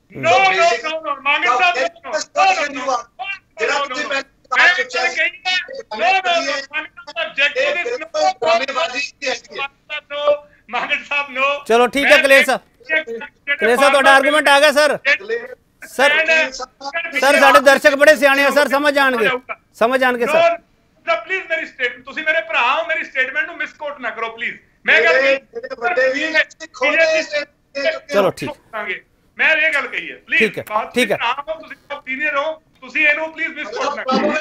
चलो ठीक है कलेर साहब, कलेर साहब तुहाडा आर्गूमेंट आ गया सर। सर साडे दर्शक बड़े सियाणे सर, समझ आणगे सर। प्लीज मेरी स्टेटमेंट, तुसी मेरे भरा हो, मेरी स्टेटमेंट नूं मिसकोट ना करो प्लीज। मैं चलो ठीक, मैं ये गल कही है प्लीज, ठीक है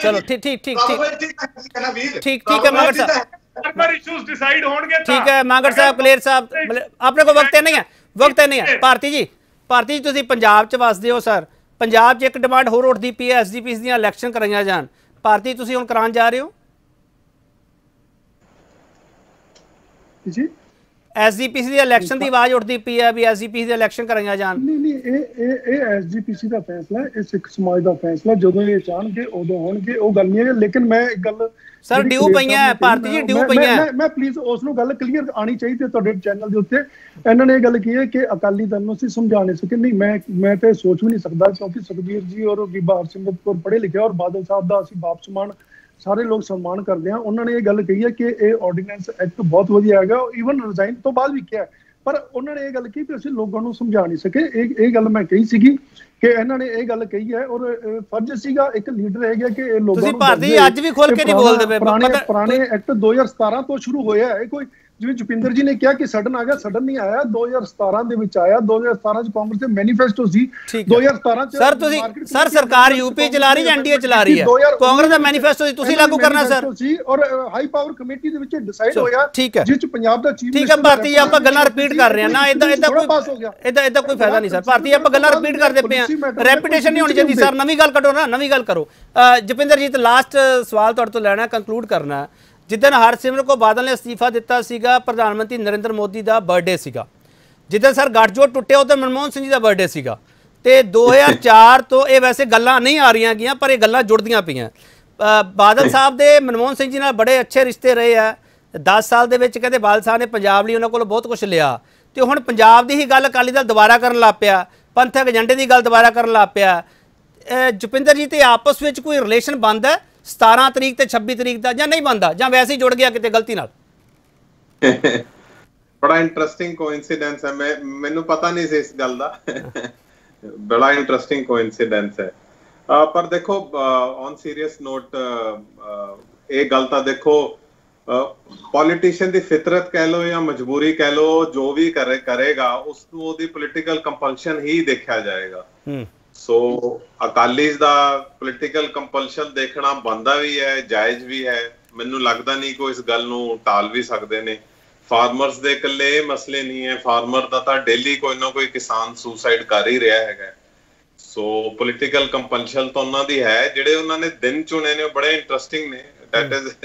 चलो ठीक है मांगड़ साहब, ठीक है मांगड़ साहब, कलेर साहब अपने को वक्त नहीं है। भारती जी तुसी पंजाब च वसदे हो सर, पंजाब च एक डिमांड होर उठदी पी है, एसडीपी दी इलैक्शन कराइयां जाण, ਭਾਰਤੀ ਤੁਸੀਂ ਹੁਣ ਕਰਾਉਣ ਜਾ ਰਹੇ ਹੋ ਜੀ? ਐਸਜੀਪੀਸੀ ਦੀ ਇਲੈਕਸ਼ਨ ਦੀ ਆਵਾਜ਼ ਉੱਠਦੀ ਪਈ ਹੈ ਵੀ ਐਸਜੀਪੀਸੀ ਦੀ ਇਲੈਕਸ਼ਨ ਕਰਾਈਆਂ ਜਾਣ। ਨਹੀਂ ਇਹ ਐਸਜੀਪੀਸੀ ਦਾ ਫੈਸਲਾ, ਇਹ ਸਿੱਖ ਸਮਾਜ ਦਾ ਫੈਸਲਾ, ਜਦੋਂ ਇਹ ਚਾਹਣਗੇ ਉਦੋਂ ਹੋਣਗੇ, ਉਹ ਗੱਲ ਨਹੀਂ ਹੈ। ਲੇਕਿਨ ਮੈਂ ਇੱਕ ਗੱਲ ਸਰ, ਡਿਊ ਪਈਆਂ ਭਾਰਤੀ ਜੀ, ਡਿਊ ਪਈਆਂ। ਮੈਂ ਪਲੀਜ਼ ਉਸ ਨੂੰ ਗੱਲ ਕਲੀਅਰ ਆਣੀ ਚਾਹੀਦੀ ਹੈ ਤੁਹਾਡੇ ਚੈਨਲ ਦੇ ਉੱਤੇ। ਇਹਨਾਂ ਨੇ ਇਹ ਗੱਲ ਕੀ ਹੈ ਕਿ ਅਕਾਲੀ ਦਲ ਨੂੰ ਅਸੀਂ ਸਮਝਾ ਨਹੀਂ ਸਕੇ। ਨਹੀਂ, ਮੈਂ ਤਾਂ ਸੋਚ ਵੀ ਨਹੀਂ ਸਕਦਾ, ਕਿਉਂਕਿ ਸੁਖਬੀਰ ਜੀ ਔਰ ਹਰਸਿਮਰਤ ਕੌਰ ਪੜ੍ਹੇ ਲਿਖੇ ਔਰ ਬਾਦਲ ਸਾਹਿਬ ਦਾ ਅਸੀਂ ਬਾਪ ਸਮਾਨ सारे लोग सम्मान करते हैं। उन्होंने ये गल कही है कि ये ऑर्डिनेंस एक्ट बहुत वधिया हैगा, ईवन रिजाइन तो बाद भी किया, पर उन्होंने ये गल कही कि असं लोगों को समझा नहीं सके। एक गल मैं कही सी कि इन्होंने ये गल कही है और फर्ज सीगा एक लीडर है कि लोगों भारतीय आज भी खोल के नहीं बोलदे। पुराने एक्ट 2017 तो शुरू होया है, कोई जिवें जपिंदर जी ने कहा कि सडन आ गया, सडन नहीं आया, 2017 दे विच आया। 2017 च कांग्रेस दे मैनीफेस्टो सी, 2017 च सर तुसी सर सरकार यूपी चला रही है, एनडीए चला रही है, कांग्रेस दा मैनीफेस्टो सी तुसी लागू करना सर और हाई पावर कमेटी दे विच डिसाइड होया जिस च पंजाब दा चीफ ठीक है। भारती आपां गल्लां रिपीट कर रहे हैं ना, इदा कोई फायदा नहीं सर। भारती आपां गल्लां रिपीट करदे पे आ, रेपुटेशन नहीं होनी चाहिए सर। नवीं गल कढो ना, नवीं गल करो। जपिंदरजीत लास्ट सवाल तुहाडे तों लैणा, कंक्लूड करना। जिद्दन हरसिमरत कौर बादल ने इस्तीफा दिता सीगा, प्रधानमंत्री नरेंद्र मोदी का बर्थडे सीगा, जिद्दन सर गठजोड़ टुटे उदों मनमोहन सिंह जी का बर्थडे सीगा ते 2004 तो ये वैसे गल्लां नहीं आ रही गई पर यह गल्लां जुड़दियां पईयां। बादल साहब के मनमोहन सिंह जी नाल बड़े अच्छे रिश्ते रहे हैं, 10 साल दे विच कहते बादल साहब ने पंजाब लई उन्हां कोलों बहुत कुछ लिया ते हुण पंजाब दी ही गल अकाली दल दोबारा करन लग पिया, पंथक एजेंडे की गल दोबारा करन लग पिया। जपिंदर जी ते आपस विच कोई रिलेशन बनदा 17 तरीक ते 26 तरीक का, या नहीं बनता, या वैसे ही जुड़ गया किते गलती नाल? बड़ा इंटरेस्टिंग कोइंसिडेंस है, मैनू पता नहीं सी इस गल दा। बड़ा इंटरेस्टिंग कोइंसिडेंस है पर देखो ऑन सीरियस नोट ये गल तां देखो पॉलिटिशियन दी फितरत कह लो या मजबूरी कह लो, जो भी करेगा उसनू ओदी पोलिटिकल कंपल्शन ही देखा जाएगा। सो अकालीज दा पोलिटिकल कंपल्शन देखना बनता भी है, जायज भी है। मैनू लगता नहीं कोई इस गल नू टाल भी सकते ने। फार्मर्स दे कल्ले मसले नहीं है, फार्मर दा तां डेली कोई ना कोई किसान सुसाइड कर ही रहा है। सो पोलिटिकल कंपल्शन तो उन्हां दी है, जिहड़े उन्हां ने दिन चुने ने बड़े इंटरेस्टिंग ने।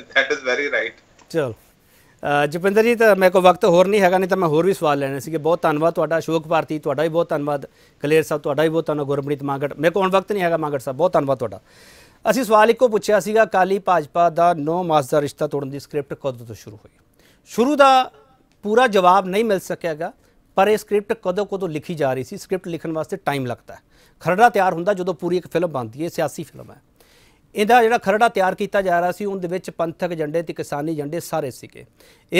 That is very right. चलो जपिंदर जी तो मेरे को वक्त होर नहीं हैगा, नहीं तो मैं होर भी सवाल लेने सी। बहुत धन्यवाद तुहाडा अशोक भारती, तुहाडा भी बहुत धन्यवाद कलेर साहब, तुहाडा भी बहुत धन्यवाद गुरमिंदर मांगड़। मेरे को हुण वक्त नहीं हैगा मांगड़ साहब, बहुत धन्यवाद तुहाडा। असीं सवाल इक्को पुछया सीगा, अकाली भाजपा दा 9 मास का रिश्ता तोड़न की स्क्रिप्ट कदों तो शुरू हुई? शुरू का पूरा जवाब नहीं मिल सकेगा पर यह स्क्रिप्ट कदों लिखी जा रही सी। स्क्रिप्ट लिखण वास्ते टाइम लगता है, खरड़ा तैयार हुंदा जो पूरी एक फिल्म बनती है, सियासी फिल्म है। इहदा जिहड़ा खरड़ा तैयार किया जा रहा सी उहदे विच पंथक एजेंडे ते किसानी एजेंडे सारे सीगे।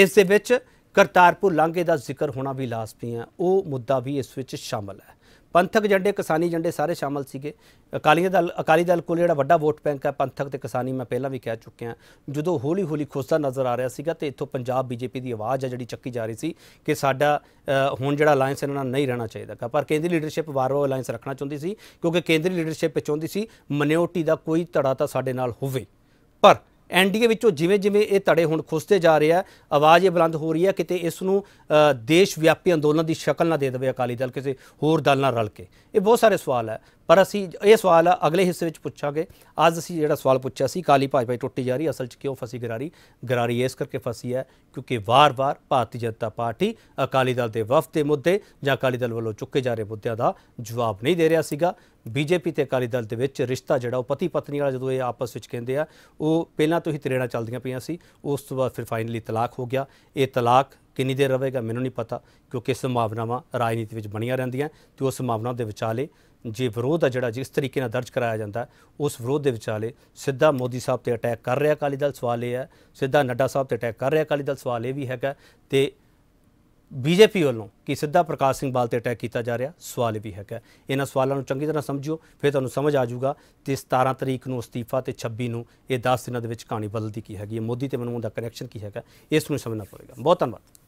इस दे विच करतारपुर लांघे दा जिक्र होना भी लाजमी है, वो मुद्दा भी इस विच शामिल है। पंथक एजेंडे किसानी एजेंडे सारे शामिल सीगे। अकाली दल कोल जिहड़ा वड्डा वोट बैंक है पंथक ते किसानी, मैं पहला भी कह चुकिया। जो हौली हौली खुसदा नज़र आ रहा सीगा ते इत्थों पंजाब बीजेपी की आवाज़ है जिहड़ी चक्की जा रही सी कि साडा हुण जिहड़ा अलायंस इन्हां नाल नहीं रहना चाहिदा, पर केंद्रीय लीडरशिप वार-वार अलायंस रखना चाहुंदी सी क्योंकि केंद्रीय लीडरशिप चाहुंदी सी माइनोरिटी का कोई धड़ा तां साडे नाल होवे। पर एनडीए विचों जिवें जिवें ये धड़े हुण खुसते जा रहे हैं, आवाज़ ये बुलंद हो रही है कि इसनूं देश व्यापी अंदोलन की शकल ना दे देवे अकाली दल किसी होर दल नाल रल के। ये बहुत सारे सवाल है पर असी ये सवाल अगले हिस्से विच पुछांगे। अज असी जिहड़ा सवाल पुछया सी अकाली भाजपा टुटी जा रही, असल च क्यों फसी गरारी इस करके फसी है क्योंकि वार वार भारतीय जनता पार्टी अकाली दल के वफद के मुद्दे जां अकाली दल वालों चुके जा रहे मुद्दों का जवाब नहीं दे रहा सीगा। बीजेपी ते अकाली दल के विच रिश्ता जिहड़ा पति पत्नी वाला जो ये आपस विच कहंदे आ, वो पहलां तो ही तरेड़ा चलदियां पईयां सी, उस तो बाद फिर फाइनली तलाक हो गया। ये तलाक कितनी देर रहेगा मैनूं नहीं पता क्योंकि संभावनावां राजनीति विच बणीआं रहिंदियां ते उस संभावना दे विचाले जे विरोध आ जिहड़ा जिस तरीके नाल दर्ज कराया जाता है उस विरोध के विचाले सीधा मोदी साहब ते अटैक कर रहा अकाली दल, सवाल यह है। सीधा नड्डा साहब ते अटैक कर रहा अकाली दल, सवाल यह भी हैगा। तो बीजेपी वालों कि सरदार प्रकाश सिंह बादल पर अटैक किया जा रहा, सवाल भी हैगा। इन सवालों चंगी तरह समझियो फिर तुहानूं समझ आ जाऊगा। तो 17 तरीक को अस्तीफा तो 26 को यह 10 दिन कहानी बदलती की हैगी, मोदी तो मनमोहन का कनैक्शन की हैगा, इसमें समझना पड़ेगा। बहुत धन्यवाद।